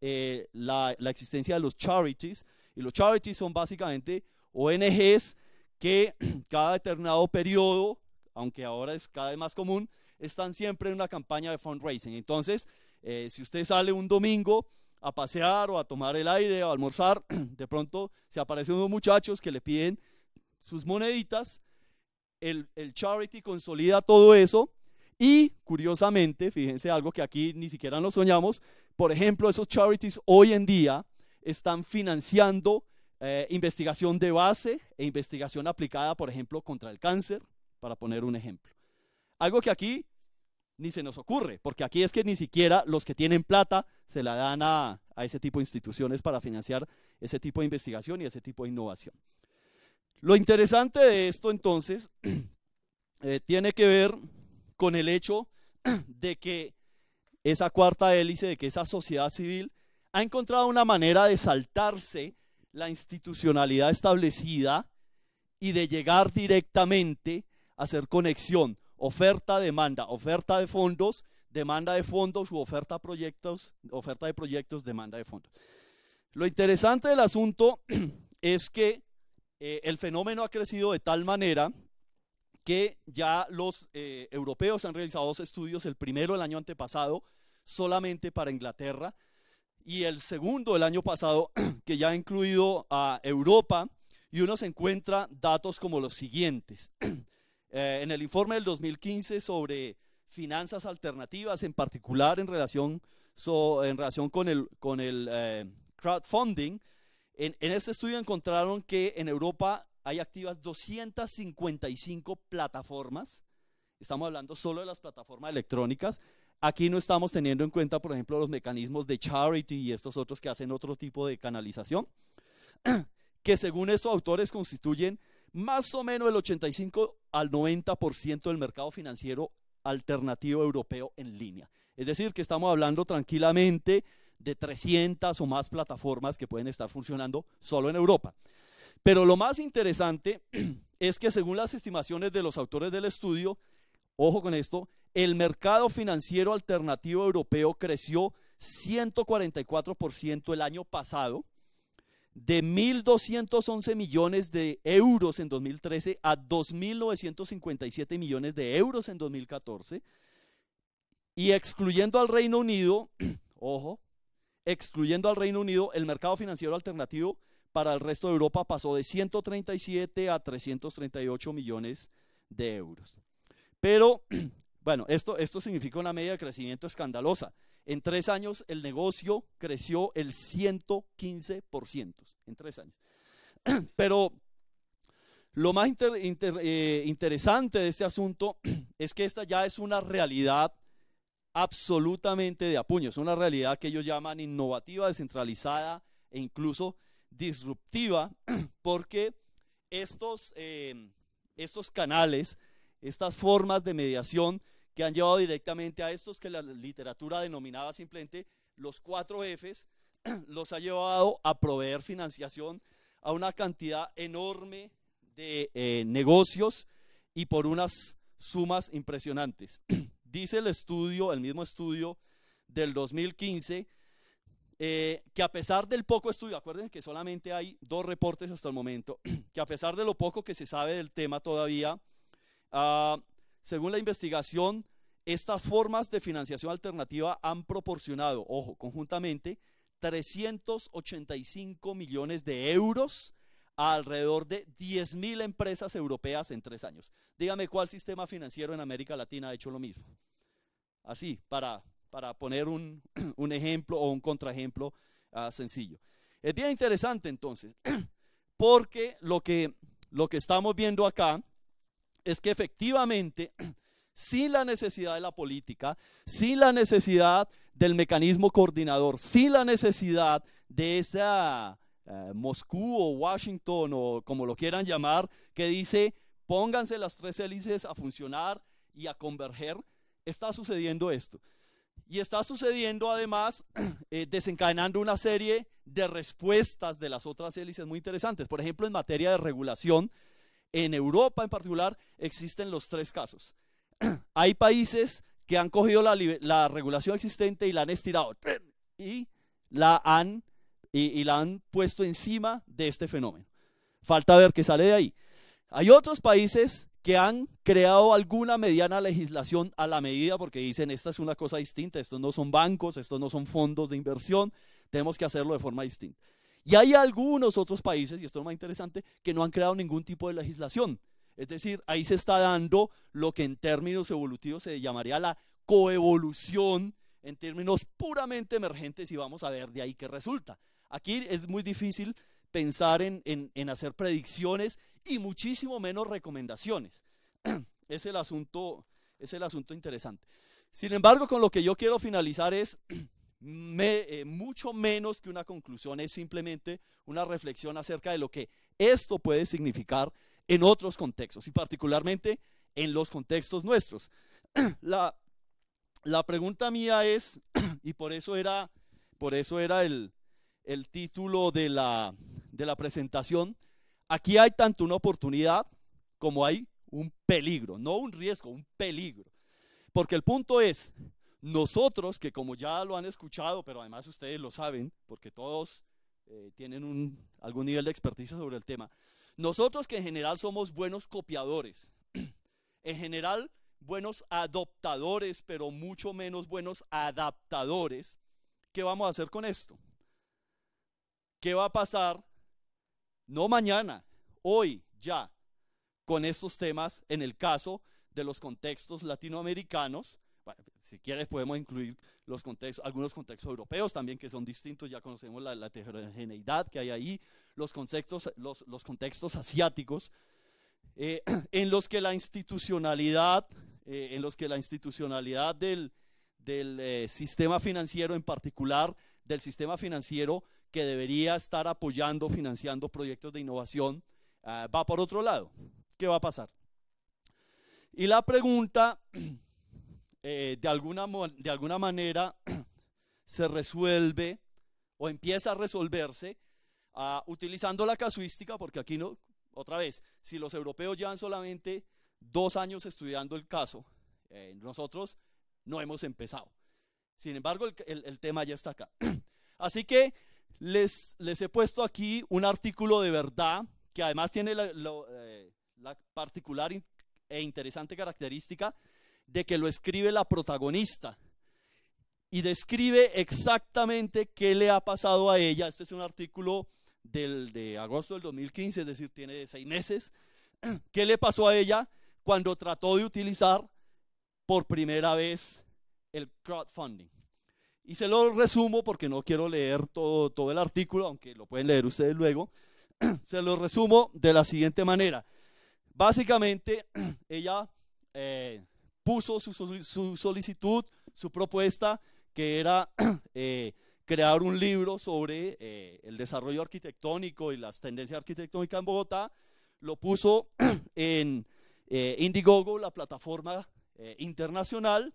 eh, la, la existencia de los charities, y los charities son básicamente O N Ges que cada determinado periodo, aunque ahora es cada vez más común, están siempre en una campaña de fundraising. Entonces, eh, si usted sale un domingo a pasear o a tomar el aire o a almorzar, de pronto se aparecen unos muchachos que le piden sus moneditas. El, el charity consolida todo eso y, curiosamente, fíjense algo que aquí ni siquiera nos soñamos, por ejemplo, esos charities hoy en día están financiando eh, investigación de base e investigación aplicada, por ejemplo, contra el cáncer, para poner un ejemplo. Algo que aquí ni se nos ocurre, porque aquí es que ni siquiera los que tienen plata se la dan a, a ese tipo de instituciones para financiar ese tipo de investigación y ese tipo de innovación. Lo interesante de esto, entonces, eh, tiene que ver con el hecho de que esa cuarta hélice, de que esa sociedad civil ha encontrado una manera de saltarse la institucionalidad establecida y de llegar directamente a hacer conexión, oferta-demanda, oferta de fondos, demanda de fondos u oferta, proyectos, oferta de proyectos, demanda de fondos. Lo interesante del asunto es que Eh, el fenómeno ha crecido de tal manera que ya los eh, europeos han realizado dos estudios, el primero el año antepasado solamente para Inglaterra y el segundo el año pasado que ya ha incluido a Europa, y uno se encuentra datos como los siguientes. Eh, en el informe del dos mil quince sobre finanzas alternativas, en particular en relación, so, en relación con el, con el eh, crowdfunding, En, en este estudio encontraron que en Europa hay activas doscientas cincuenta y cinco plataformas, estamos hablando solo de las plataformas electrónicas, aquí no estamos teniendo en cuenta, por ejemplo, los mecanismos de charity y estos otros que hacen otro tipo de canalización, que según estos autores constituyen más o menos el ochenta y cinco al noventa por ciento del mercado financiero alternativo europeo en línea. Es decir, que estamos hablando tranquilamente de trescientas o más plataformas que pueden estar funcionando solo en Europa. Pero lo más interesante es que, según las estimaciones de los autores del estudio, ojo con esto, el mercado financiero alternativo europeo creció ciento cuarenta y cuatro por ciento el año pasado, de mil doscientos once millones de euros en dos mil trece a dos mil novecientos cincuenta y siete millones de euros en dos mil catorce, y excluyendo al Reino Unido, ojo, excluyendo al Reino Unido, el mercado financiero alternativo para el resto de Europa pasó de ciento treinta y siete a trescientos treinta y ocho millones de euros. Pero, bueno, esto, esto significa una media de crecimiento escandalosa. En tres años el negocio creció el ciento quince por ciento, en tres años. Pero lo más inter, inter, eh, interesante de este asunto es que esta ya es una realidad absolutamente de apuño, es una realidad que ellos llaman innovativa, descentralizada e incluso disruptiva, porque estos, eh, estos canales, estas formas de mediación que han llevado directamente a estos que la literatura denominaba simplemente los cuatro Fs, los ha llevado a proveer financiación a una cantidad enorme de eh, negocios y por unas sumas impresionantes. Dice el estudio, el mismo estudio del dos mil quince, eh, que a pesar del poco estudio, acuérdense que solamente hay dos reportes hasta el momento, que a pesar de lo poco que se sabe del tema todavía, uh, según la investigación, estas formas de financiación alternativa han proporcionado, ojo, conjuntamente, trescientos ochenta y cinco millones de euros a alrededor de diez mil empresas europeas en tres años. Dígame cuál sistema financiero en América Latina ha hecho lo mismo. Así, para, para poner un, un ejemplo o un contraejemplo uh, sencillo. Es bien interesante entonces, porque lo que, lo que estamos viendo acá es que efectivamente, sin la necesidad de la política, sin la necesidad del mecanismo coordinador, sin la necesidad de esa eh, Moscú o Washington o como lo quieran llamar, que dice pónganse las tres hélices a funcionar y a converger, está sucediendo esto. Y está sucediendo además eh, desencadenando una serie de respuestas de las otras hélices muy interesantes. Por ejemplo, en materia de regulación, en Europa en particular existen los tres casos. Hay países que han cogido la, la regulación existente y la han estirado y la han, y, y la han puesto encima de este fenómeno. Falta ver qué sale de ahí. Hay otros países que han creado alguna mediana legislación a la medida porque dicen esta es una cosa distinta, estos no son bancos, estos no son fondos de inversión, tenemos que hacerlo de forma distinta. Y hay algunos otros países, y esto es lo más interesante, que no han creado ningún tipo de legislación. Es decir, ahí se está dando lo que en términos evolutivos se llamaría la coevolución, en términos puramente emergentes, y vamos a ver de ahí qué resulta. Aquí es muy difícil pensar en, en, en hacer predicciones y muchísimo menos recomendaciones. Es el asunto, es el asunto interesante. Sin embargo, con lo que yo quiero finalizar es me, eh, mucho menos que una conclusión, es simplemente una reflexión acerca de lo que esto puede significar en otros contextos y particularmente en los contextos nuestros. La, la pregunta mía es, y por eso era, por eso era el, el título de la, de la presentación, aquí hay tanto una oportunidad como hay un peligro, no un riesgo, un peligro. Porque el punto es, nosotros que como ya lo han escuchado, pero además ustedes lo saben, porque todos eh, tienen un, algún nivel de experticia sobre el tema, nosotros que en general somos buenos copiadores, en general buenos adoptadores, pero mucho menos buenos adaptadores, ¿qué vamos a hacer con esto? ¿Qué va a pasar, no mañana, hoy, ya, con estos temas en el caso de los contextos latinoamericanos? Bueno, si quieres podemos incluir los contextos, algunos contextos europeos también que son distintos, ya conocemos la, la heterogeneidad que hay ahí, los contextos, los, los contextos asiáticos, eh, en los que la institucionalidad, eh, en los que la institucionalidad del, del eh, sistema financiero, en particular del sistema financiero que debería estar apoyando, financiando proyectos de innovación, eh, va por otro lado. ¿Qué va a pasar? Y la pregunta Eh, de, alguna, de alguna manera se resuelve o empieza a resolverse uh, utilizando la casuística, porque aquí no, otra vez, si los europeos llevan solamente dos años estudiando el caso, eh, nosotros no hemos empezado. Sin embargo, el, el, el tema ya está acá. Así que les, les he puesto aquí un artículo de verdad que además tiene la, la, eh, la particular e interesante característica de que lo escribe la protagonista y describe exactamente qué le ha pasado a ella. Este es un artículo del, de agosto del dos mil quince, es decir, tiene seis meses. ¿Qué le pasó a ella cuando trató de utilizar por primera vez el crowdfunding? Y se lo resumo porque no quiero leer todo, todo el artículo, aunque lo pueden leer ustedes luego. Se lo resumo de la siguiente manera. Básicamente, ella... Eh, puso su, su solicitud, su propuesta, que era eh, crear un libro sobre eh, el desarrollo arquitectónico y las tendencias arquitectónicas en Bogotá. Lo puso en eh, Indiegogo, la plataforma eh, internacional.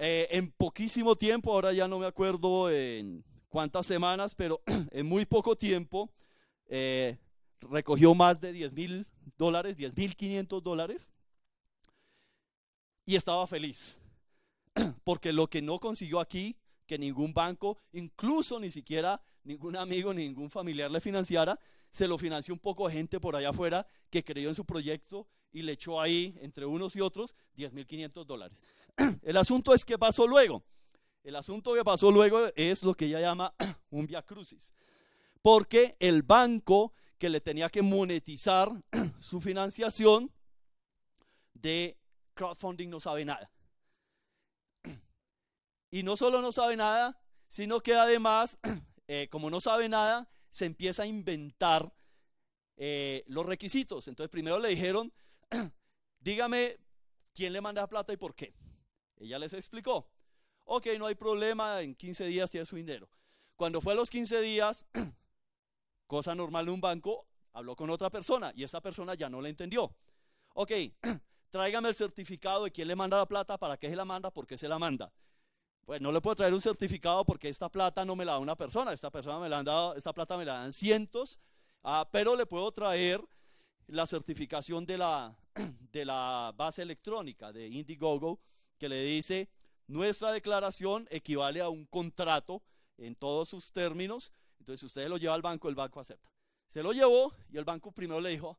Eh, en poquísimo tiempo, ahora ya no me acuerdo en cuántas semanas, pero en muy poco tiempo eh, recogió más de diez mil dólares, diez mil quinientos dólares. Y estaba feliz, porque lo que no consiguió aquí, que ningún banco, incluso ni siquiera ningún amigo, ningún familiar le financiara, se lo financió un poco de gente por allá afuera que creyó en su proyecto y le echó ahí, entre unos y otros, diez mil quinientos dólares. El asunto es qué pasó luego. El asunto que pasó luego es lo que ella llama un via crucis, porque el banco que le tenía que monetizar su financiación de crowdfunding no sabe nada. Y no solo no sabe nada, sino que además, eh, como no sabe nada, se empieza a inventar eh, los requisitos. Entonces primero le dijeron, dígame quién le manda plata y por qué. Ella les explicó, ok, no hay problema, en quince días tiene su dinero. Cuando fue a los quince días, cosa normal de un banco, habló con otra persona y esa persona ya no la entendió. Ok, tráigame el certificado de quién le manda la plata, para qué se la manda, por qué se la manda. Pues no le puedo traer un certificado porque esta plata no me la da una persona, esta persona me la han dado, esta plata me la dan cientos, ah, pero le puedo traer la certificación de la, de la base electrónica de Indiegogo, que le dice, nuestra declaración equivale a un contrato en todos sus términos. Entonces si usted lo lleva al banco, el banco acepta. Se lo llevó y el banco primero le dijo,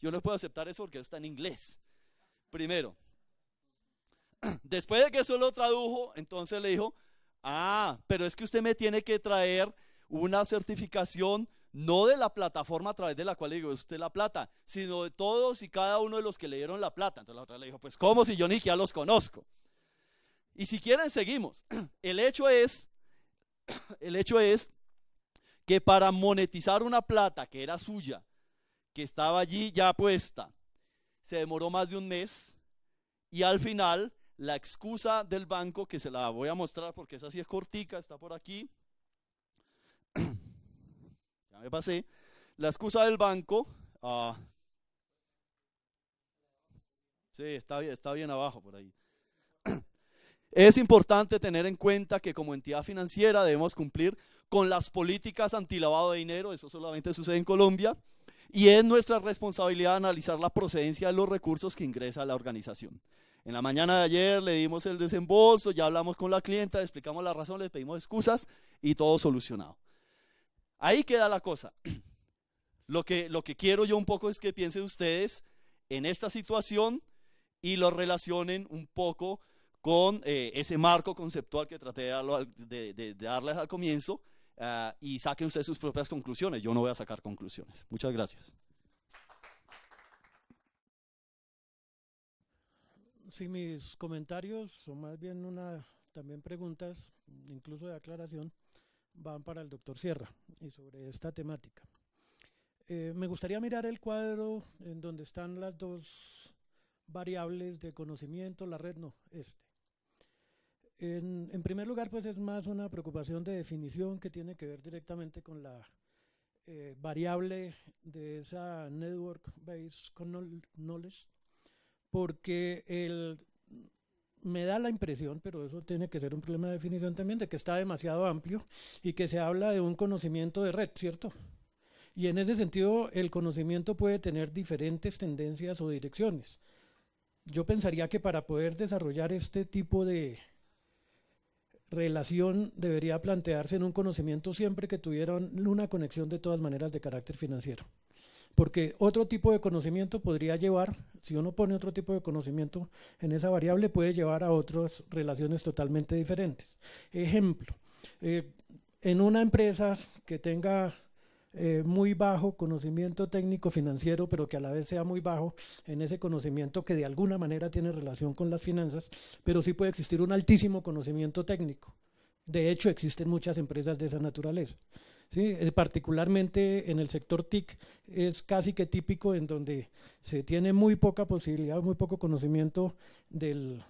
yo no puedo aceptar eso porque está en inglés. Primero. Después de que eso lo tradujo, entonces le dijo, ah, pero es que usted me tiene que traer una certificación, no de la plataforma a través de la cual le dio usted la plata, sino de todos y cada uno de los que le dieron la plata. Entonces la otra le dijo, pues ¿cómo si yo ni siquiera los conozco? Y si quieren seguimos. El hecho es, el hecho es que para monetizar una plata que era suya, que estaba allí ya puesta, se demoró más de un mes y al final... La excusa del banco, que se la voy a mostrar porque esa sí es cortica, está por aquí. Ya me pasé. La excusa del banco. Uh, sí, está, está bien abajo por ahí. Es importante tener en cuenta que como entidad financiera debemos cumplir con las políticas antilavado de dinero. Eso solamente sucede en Colombia. Y es nuestra responsabilidad analizar la procedencia de los recursos que ingresa a la organización. En la mañana de ayer le dimos el desembolso, ya hablamos con la clienta, le explicamos la razón, le pedimos excusas y todo solucionado. Ahí queda la cosa. Lo que, lo que quiero yo un poco es que piensen ustedes en esta situación y lo relacionen un poco con eh, ese marco conceptual que traté de, darlo al, de, de, de darles al comienzo uh, y saquen ustedes sus propias conclusiones. Yo no voy a sacar conclusiones. Muchas gracias. Sí, mis comentarios son más bien una, también preguntas, incluso de aclaración, van para el doctor Sierra y sobre esta temática. Eh, me gustaría mirar el cuadro en donde están las dos variables de conocimiento, la red no, este. En, en primer lugar, pues es más una preocupación de definición que tiene que ver directamente con la eh, variable de esa network based knowledge, porque el, me da la impresión, pero eso tiene que ser un problema de definición también, de que está demasiado amplio y que se habla de un conocimiento de red, ¿cierto? Y en ese sentido el conocimiento puede tener diferentes tendencias o direcciones. Yo pensaría que para poder desarrollar este tipo de relación debería plantearse en un conocimiento siempre que tuvieran una conexión de todas maneras de carácter financiero. Porque otro tipo de conocimiento podría llevar, si uno pone otro tipo de conocimiento en esa variable, puede llevar a otras relaciones totalmente diferentes. Ejemplo, eh, en una empresa que tenga eh, muy bajo conocimiento técnico financiero, pero que a la vez sea muy bajo en ese conocimiento que de alguna manera tiene relación con las finanzas, pero sí puede existir un altísimo conocimiento técnico. De hecho, existen muchas empresas de esa naturaleza. Sí, es particularmente en el sector TIC es casi que típico en donde se tiene muy poca posibilidad, muy poco conocimiento del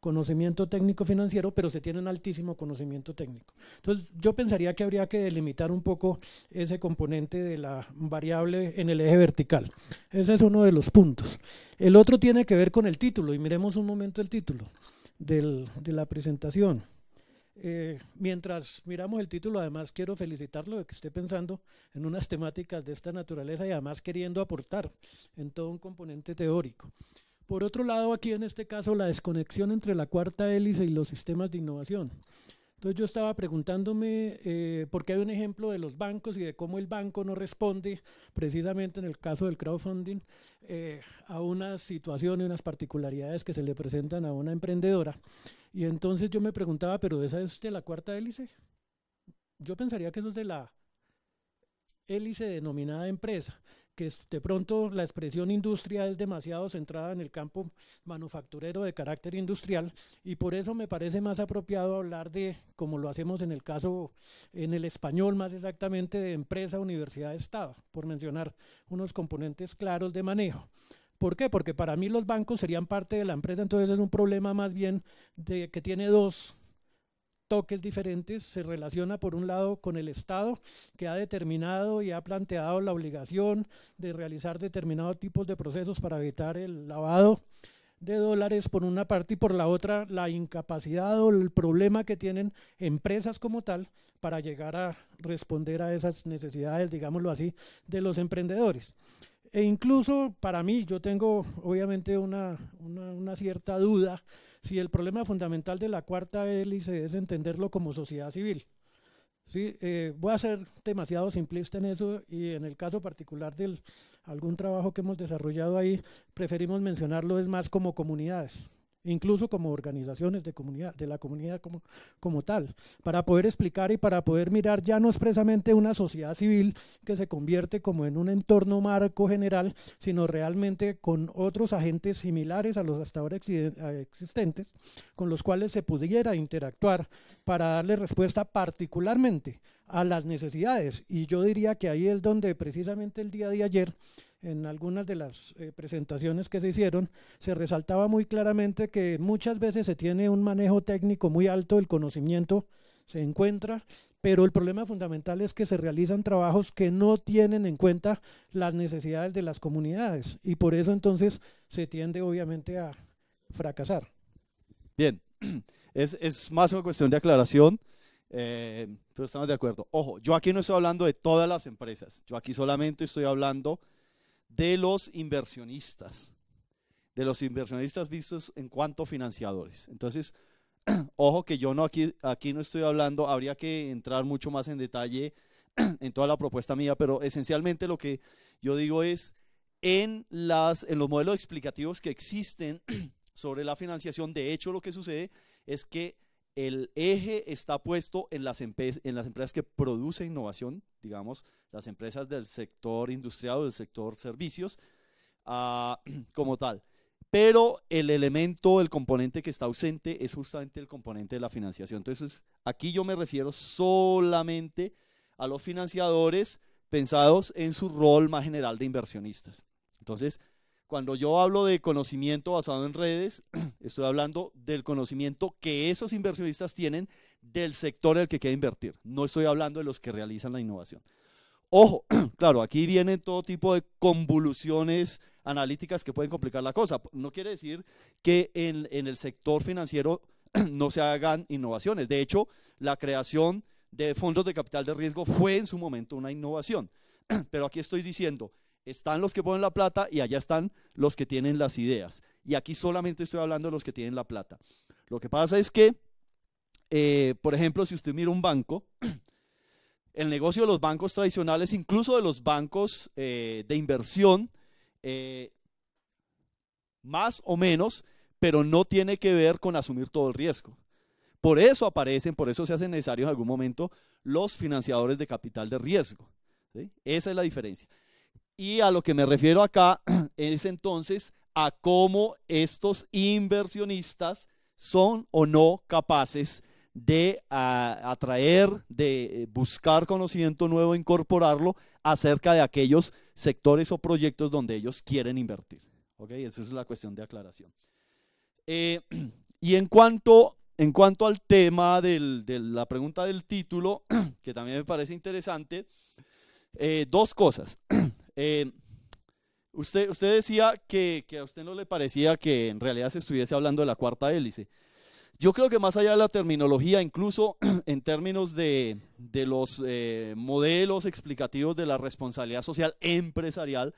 conocimiento técnico financiero, pero se tiene un altísimo conocimiento técnico. Entonces yo pensaría que habría que delimitar un poco ese componente de la variable en el eje vertical. Ese es uno de los puntos. El otro tiene que ver con el título y miremos un momento el título del, de la presentación. Eh, mientras miramos el título, además quiero felicitarlo de que esté pensando en unas temáticas de esta naturaleza y además queriendo aportar en todo un componente teórico. Por otro lado, aquí en este caso la desconexión entre la cuarta hélice y los sistemas de innovación. Entonces yo estaba preguntándome eh, por qué hay un ejemplo de los bancos y de cómo el banco no responde, precisamente en el caso del crowdfunding, eh, a una situación y unas particularidades que se le presentan a una emprendedora. Y entonces yo me preguntaba, ¿pero esa es de la cuarta hélice? Yo pensaría que eso es de la hélice denominada empresa, que de pronto la expresión industria es demasiado centrada en el campo manufacturero de carácter industrial, y por eso me parece más apropiado hablar de, como lo hacemos en el caso, en el español más exactamente, de empresa, universidad, estado, por mencionar unos componentes claros de manejo. ¿Por qué? Porque para mí los bancos serían parte de la empresa, entonces es un problema más bien de que tiene dos toques diferentes. Se relaciona por un lado con el Estado, que ha determinado y ha planteado la obligación de realizar determinados tipos de procesos para evitar el lavado de dólares por una parte, y por la otra la incapacidad o el problema que tienen empresas como tal para llegar a responder a esas necesidades, digámoslo así, de los emprendedores. E incluso para mí, yo tengo obviamente una, una, una cierta duda si el problema fundamental de la cuarta hélice es entenderlo como sociedad civil. ¿Sí? Eh, voy a ser demasiado simplista en eso, y en el caso particular de algún trabajo que hemos desarrollado ahí, preferimos mencionarlo es más como comunidades, incluso como organizaciones de, comunidad, de la comunidad como, como tal, para poder explicar y para poder mirar ya no expresamente una sociedad civil que se convierte como en un entorno marco general, sino realmente con otros agentes similares a los hasta ahora existentes, con los cuales se pudiera interactuar para darle respuesta particularmente a las necesidades. Y yo diría que ahí es donde precisamente el día de ayer, en algunas de las eh, presentaciones que se hicieron, se resaltaba muy claramente que muchas veces se tiene un manejo técnico muy alto, el conocimiento se encuentra, pero el problema fundamental es que se realizan trabajos que no tienen en cuenta las necesidades de las comunidades, y por eso entonces se tiende obviamente a fracasar. Bien, es, es más una cuestión de aclaración. Eh, pero estamos de acuerdo. Ojo, yo aquí no estoy hablando de todas las empresas, yo aquí solamente estoy hablando de los inversionistas, de los inversionistas vistos en cuanto financiadores. Entonces, ojo que yo no aquí, aquí no estoy hablando, habría que entrar mucho más en detalle en toda la propuesta mía, pero esencialmente lo que yo digo es en, las, en los modelos explicativos que existen sobre la financiación, de hecho lo que sucede es que el eje está puesto en las, en las empresas que producen innovación, digamos, las empresas del sector industrial o del sector servicios, uh, como tal. Pero el elemento, el componente que está ausente es justamente el componente de la financiación. Entonces, aquí yo me refiero solamente a los financiadores pensados en su rol más general de inversionistas. Entonces, cuando yo hablo de conocimiento basado en redes, estoy hablando del conocimiento que esos inversionistas tienen del sector en el que quieren invertir. No estoy hablando de los que realizan la innovación. Ojo, claro, aquí vienen todo tipo de convoluciones analíticas que pueden complicar la cosa. No quiere decir que en, en el sector financiero no se hagan innovaciones. De hecho, la creación de fondos de capital de riesgo fue en su momento una innovación. Pero aquí estoy diciendo, están los que ponen la plata y allá están los que tienen las ideas. Y aquí solamente estoy hablando de los que tienen la plata. Lo que pasa es que, eh, por ejemplo, si usted mira un banco, el negocio de los bancos tradicionales, incluso de los bancos eh, de inversión, eh, más o menos, pero no tiene que ver con asumir todo el riesgo. Por eso aparecen, por eso se hacen necesarios en algún momento los financiadores de capital de riesgo. ¿Sí? Esa es la diferencia. Y a lo que me refiero acá es entonces a cómo estos inversionistas son o no capaces de a, atraer, de buscar conocimiento nuevo, incorporarlo acerca de aquellos sectores o proyectos donde ellos quieren invertir. ¿Ok? Esa es la cuestión de aclaración. Eh, y en cuanto, en cuanto al tema del, de la pregunta del título, que también me parece interesante, eh, dos cosas. Eh, usted, usted decía que, que a usted no le parecía que en realidad se estuviese hablando de la cuarta hélice. Yo creo que más allá de la terminología, incluso en términos de, de los eh, modelos explicativos de la responsabilidad social empresarial,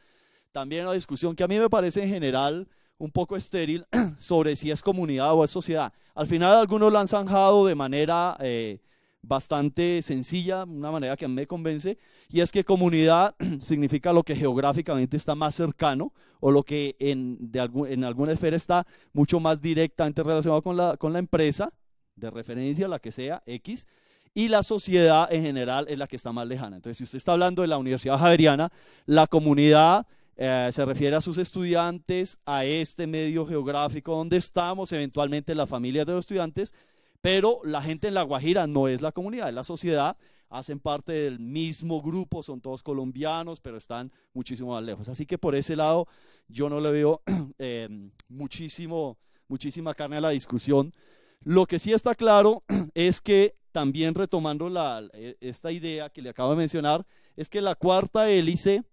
también hay una discusión que a mí me parece en general un poco estéril sobre si es comunidad o es sociedad. Al final algunos la han zanjado de manera eh, bastante sencilla, una manera que a mí me convence, y es que comunidad significa lo que geográficamente está más cercano o lo que en, de algún, en alguna esfera está mucho más directamente relacionado con la, con la empresa, de referencia, la que sea, X, y la sociedad en general es la que está más lejana. Entonces, si usted está hablando de la Universidad Javeriana, la comunidad eh, se refiere a sus estudiantes, a este medio geográfico donde estamos, eventualmente las familias de los estudiantes, pero la gente en La Guajira no es la comunidad, es la sociedad, hacen parte del mismo grupo, son todos colombianos, pero están muchísimo más lejos. Así que por ese lado yo no le veo eh, muchísimo, muchísima carne a la discusión. Lo que sí está claro es que, también retomando la, esta idea que le acabo de mencionar, es que la cuarta hélice,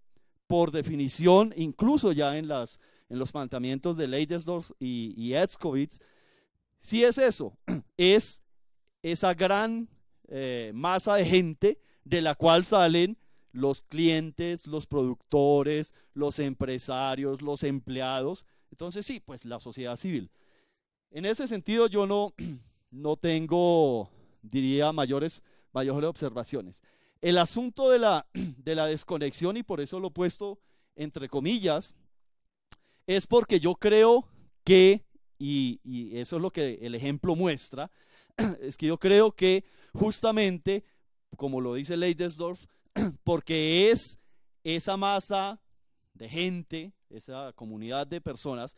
por definición, incluso ya en, las, en los planteamientos de Leydesdorff y, y Etzkowitz, sí es eso, es esa gran eh, masa de gente de la cual salen los clientes, los productores, los empresarios, los empleados. Entonces sí, pues la sociedad civil. En ese sentido yo no, no tengo, diría, mayores, mayores observaciones. El asunto de la, de la desconexión, y por eso lo he puesto entre comillas, es porque yo creo que, Y, y eso es lo que el ejemplo muestra, es que yo creo que justamente, como lo dice Leydesdorff, porque es esa masa de gente, esa comunidad de personas,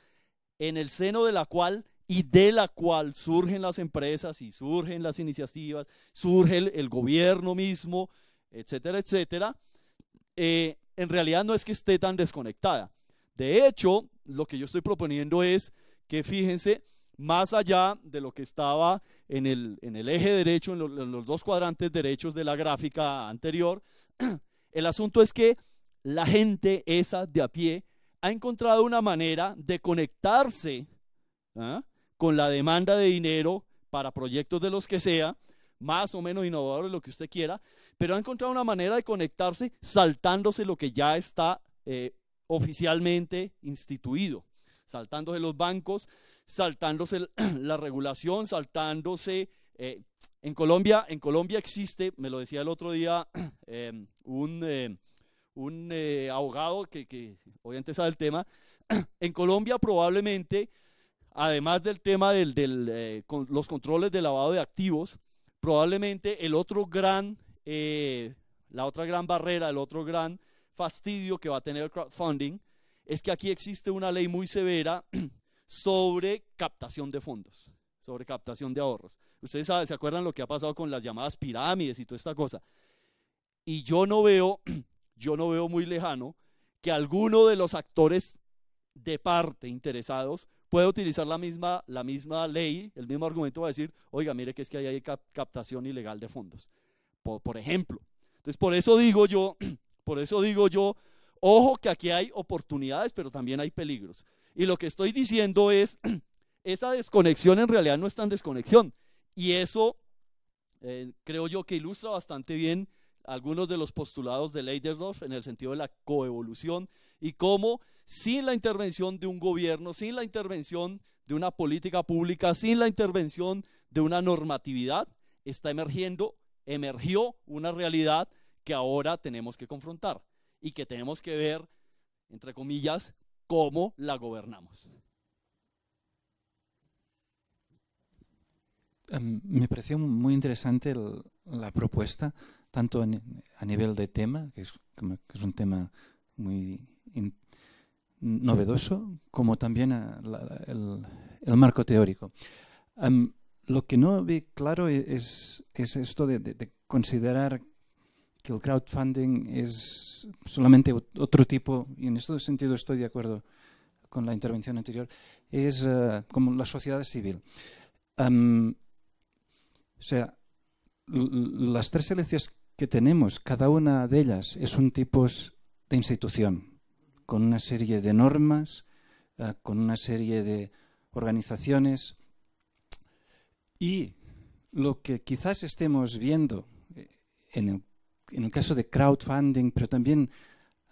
en el seno de la cual y de la cual surgen las empresas y surgen las iniciativas, surge el, el gobierno mismo, etcétera, etcétera, eh, en realidad no es que esté tan desconectada. De hecho, lo que yo estoy proponiendo es que fíjense, más allá de lo que estaba en el, en el eje derecho, en, lo, en los dos cuadrantes derechos de la gráfica anterior, el asunto es que la gente esa de a pie ha encontrado una manera de conectarse ¿ah? con la demanda de dinero para proyectos de los que sea, más o menos innovadores, lo que usted quiera, pero ha encontrado una manera de conectarse saltándose lo que ya está eh, oficialmente instituido. Saltándose los bancos, saltándose la regulación, saltándose... Eh, en, Colombia, en Colombia existe, me lo decía el otro día, eh, un, eh, un eh, abogado que, que obviamente sabe el tema. En Colombia probablemente, además del tema de del, eh, con los controles de lavado de activos, probablemente el otro gran, eh, la otra gran barrera, el otro gran fastidio que va a tener el crowdfunding, es que aquí existe una ley muy severa sobre captación de fondos, sobre captación de ahorros. Ustedes saben, se acuerdan lo que ha pasado con las llamadas pirámides y toda esta cosa. Y yo no veo, yo no veo muy lejano que alguno de los actores de parte interesados pueda utilizar la misma, la misma ley, el mismo argumento para decir, oiga, mire que es que ahí hay captación ilegal de fondos, por, por ejemplo. Entonces, por eso digo yo, por eso digo yo, ojo que aquí hay oportunidades, pero también hay peligros. Y lo que estoy diciendo es, esa desconexión en realidad no es tan desconexión. Y eso eh, creo yo que ilustra bastante bien algunos de los postulados de Leydesdorff en el sentido de la coevolución y cómo sin la intervención de un gobierno, sin la intervención de una política pública, sin la intervención de una normatividad, está emergiendo, emergió una realidad que ahora tenemos que confrontar. Y que tenemos que ver, entre comillas, cómo la gobernamos. Um, me pareció muy interesante el, la propuesta, tanto a, a nivel de tema, que es, que es un tema muy in, novedoso, como también a la, el, el marco teórico. Um, lo que no vi claro es, es esto de, de, de considerar que el crowdfunding es solamente otro tipo, y en este sentido estoy de acuerdo con la intervención anterior, es uh, como la sociedad civil. Um, o sea, las tres hélices que tenemos, cada una de ellas es un tipo de institución, con una serie de normas, uh, con una serie de organizaciones, y lo que quizás estemos viendo en el en el caso de crowdfunding, pero también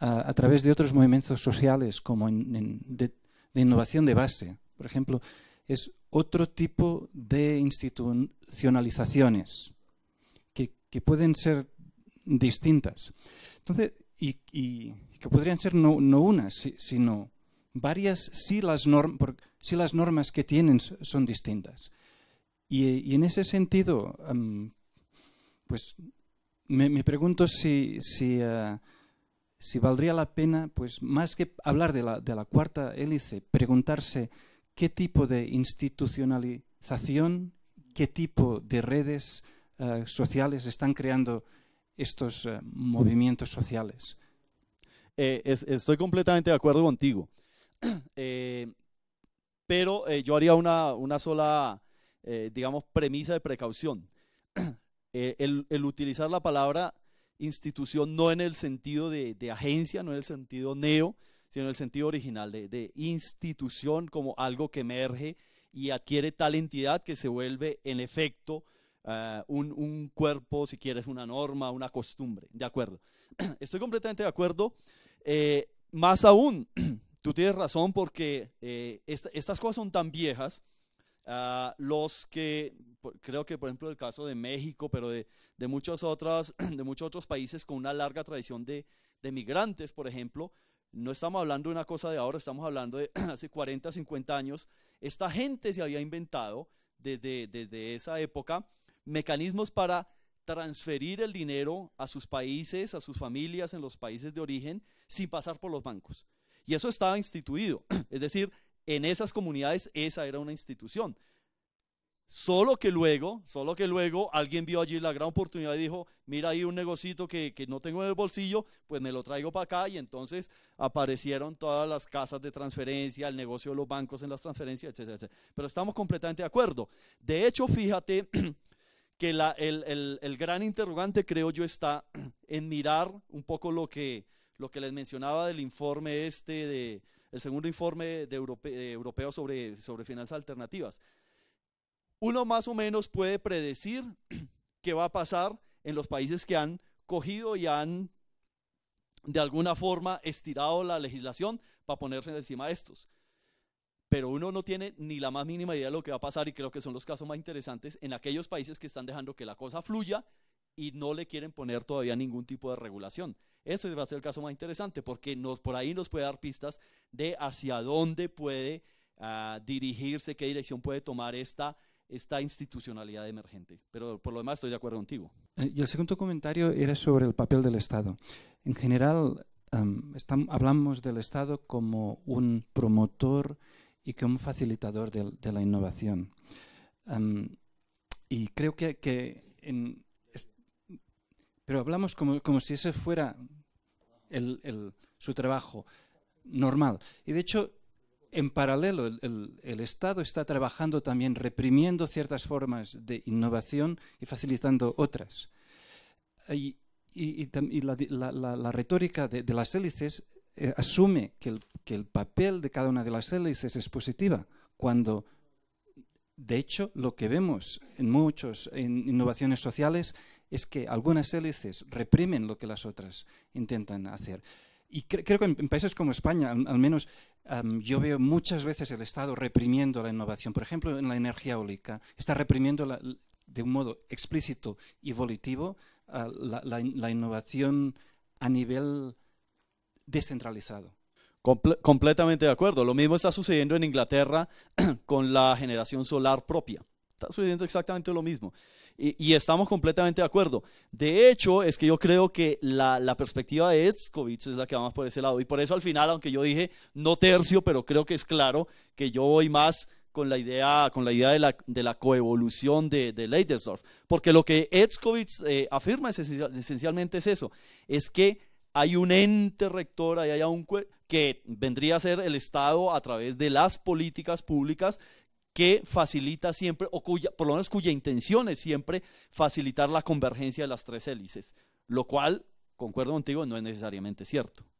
uh, a través de otros movimientos sociales como en, en, de, de innovación de base, por ejemplo, es otro tipo de institucionalizaciones, que que pueden ser distintas. Entonces, y, y que podrían ser no, no unas, sino varias, si las, norm, si las normas que tienen son distintas. Y, y en ese sentido, um, pues me, me pregunto si, si, uh, si valdría la pena, pues más que hablar de la, de la cuarta hélice, preguntarse qué tipo de institucionalización, qué tipo de redes uh, sociales están creando estos uh, movimientos sociales. Eh, es, estoy completamente de acuerdo contigo, eh, pero eh, yo haría una, una sola, eh, digamos, premisa de precaución. Eh, el, el utilizar la palabra institución no en el sentido de, de agencia, no en el sentido neo, sino en el sentido original de, de institución como algo que emerge y adquiere tal entidad que se vuelve en efecto uh, un, un cuerpo, si quieres, una norma, una costumbre. De acuerdo, estoy completamente de acuerdo. Eh, más aún, tú tienes razón porque eh, esta, estas cosas son tan viejas, uh, los que, por, creo que por ejemplo el caso de México, pero de, de, muchas otras, de muchos otros países con una larga tradición de, de migrantes, por ejemplo, no estamos hablando de una cosa de ahora, estamos hablando de hace cuarenta, cincuenta años. Esta gente se había inventado desde, desde esa época mecanismos para transferir el dinero a sus países, a sus familias en los países de origen, sin pasar por los bancos. Y eso estaba instituido, es decir, en esas comunidades esa era una institución. Solo que luego, solo que luego alguien vio allí la gran oportunidad y dijo, mira ahí un negocito que, que no tengo en el bolsillo, pues me lo traigo para acá, y entonces aparecieron todas las casas de transferencia, el negocio de los bancos en las transferencias, etcétera, etcétera. Pero estamos completamente de acuerdo. De hecho, fíjate que la, el, el, el gran interrogante, creo yo, está en mirar un poco lo que, lo que les mencionaba del informe este, de, el segundo informe de Europe, de europeo sobre, sobre finanzas alternativas. Uno más o menos puede predecir qué va a pasar en los países que han cogido y han de alguna forma estirado la legislación para ponerse encima de estos. Pero uno no tiene ni la más mínima idea de lo que va a pasar, y creo que son los casos más interesantes en aquellos países que están dejando que la cosa fluya y no le quieren poner todavía ningún tipo de regulación. Ese va a ser el caso más interesante porque nos, por ahí nos puede dar pistas de hacia dónde puede uh, dirigirse, qué dirección puede tomar esta esta institucionalidad emergente. Pero por lo demás estoy de acuerdo contigo. Y el segundo comentario era sobre el papel del Estado. En general, um, estamos, hablamos del Estado como un promotor y como un facilitador de, de la innovación. Um, y creo que... que en, es, pero hablamos como, como si ese fuera el, el, su trabajo normal. Y de hecho... En paralelo, el, el, el Estado está trabajando también reprimiendo ciertas formas de innovación y facilitando otras. Y, y, y, y la, la, la, la retórica de, de las hélices eh, asume que el, que el papel de cada una de las hélices es positiva, cuando de hecho lo que vemos en muchas innovaciones sociales es que algunas hélices reprimen lo que las otras intentan hacer. Y cre creo que en, en países como España, al, al menos, um, yo veo muchas veces el Estado reprimiendo la innovación. Por ejemplo, en la energía eólica, está reprimiendo la, de un modo explícito y volitivo uh, la, la, la innovación a nivel descentralizado. Comple- completamente de acuerdo. Lo mismo está sucediendo en Inglaterra con la generación solar propia. Está sucediendo exactamente lo mismo. Y, y estamos completamente de acuerdo. De hecho, es que yo creo que la, la perspectiva de Etzkowitz es la que va más por ese lado. Y por eso al final, aunque yo dije no tercio, pero creo que es claro que yo voy más con la idea, con la idea de, la, de la coevolución de, de Leydesdorff. Porque lo que Etzkowitz eh, afirma es esencial, esencialmente es eso. Es que hay un ente rector, hay, hay un que vendría a ser el Estado a través de las políticas públicas, que facilita siempre, o cuya, por lo menos cuya intención es siempre facilitar la convergencia de las tres hélices, lo cual, concuerdo contigo, no es necesariamente cierto.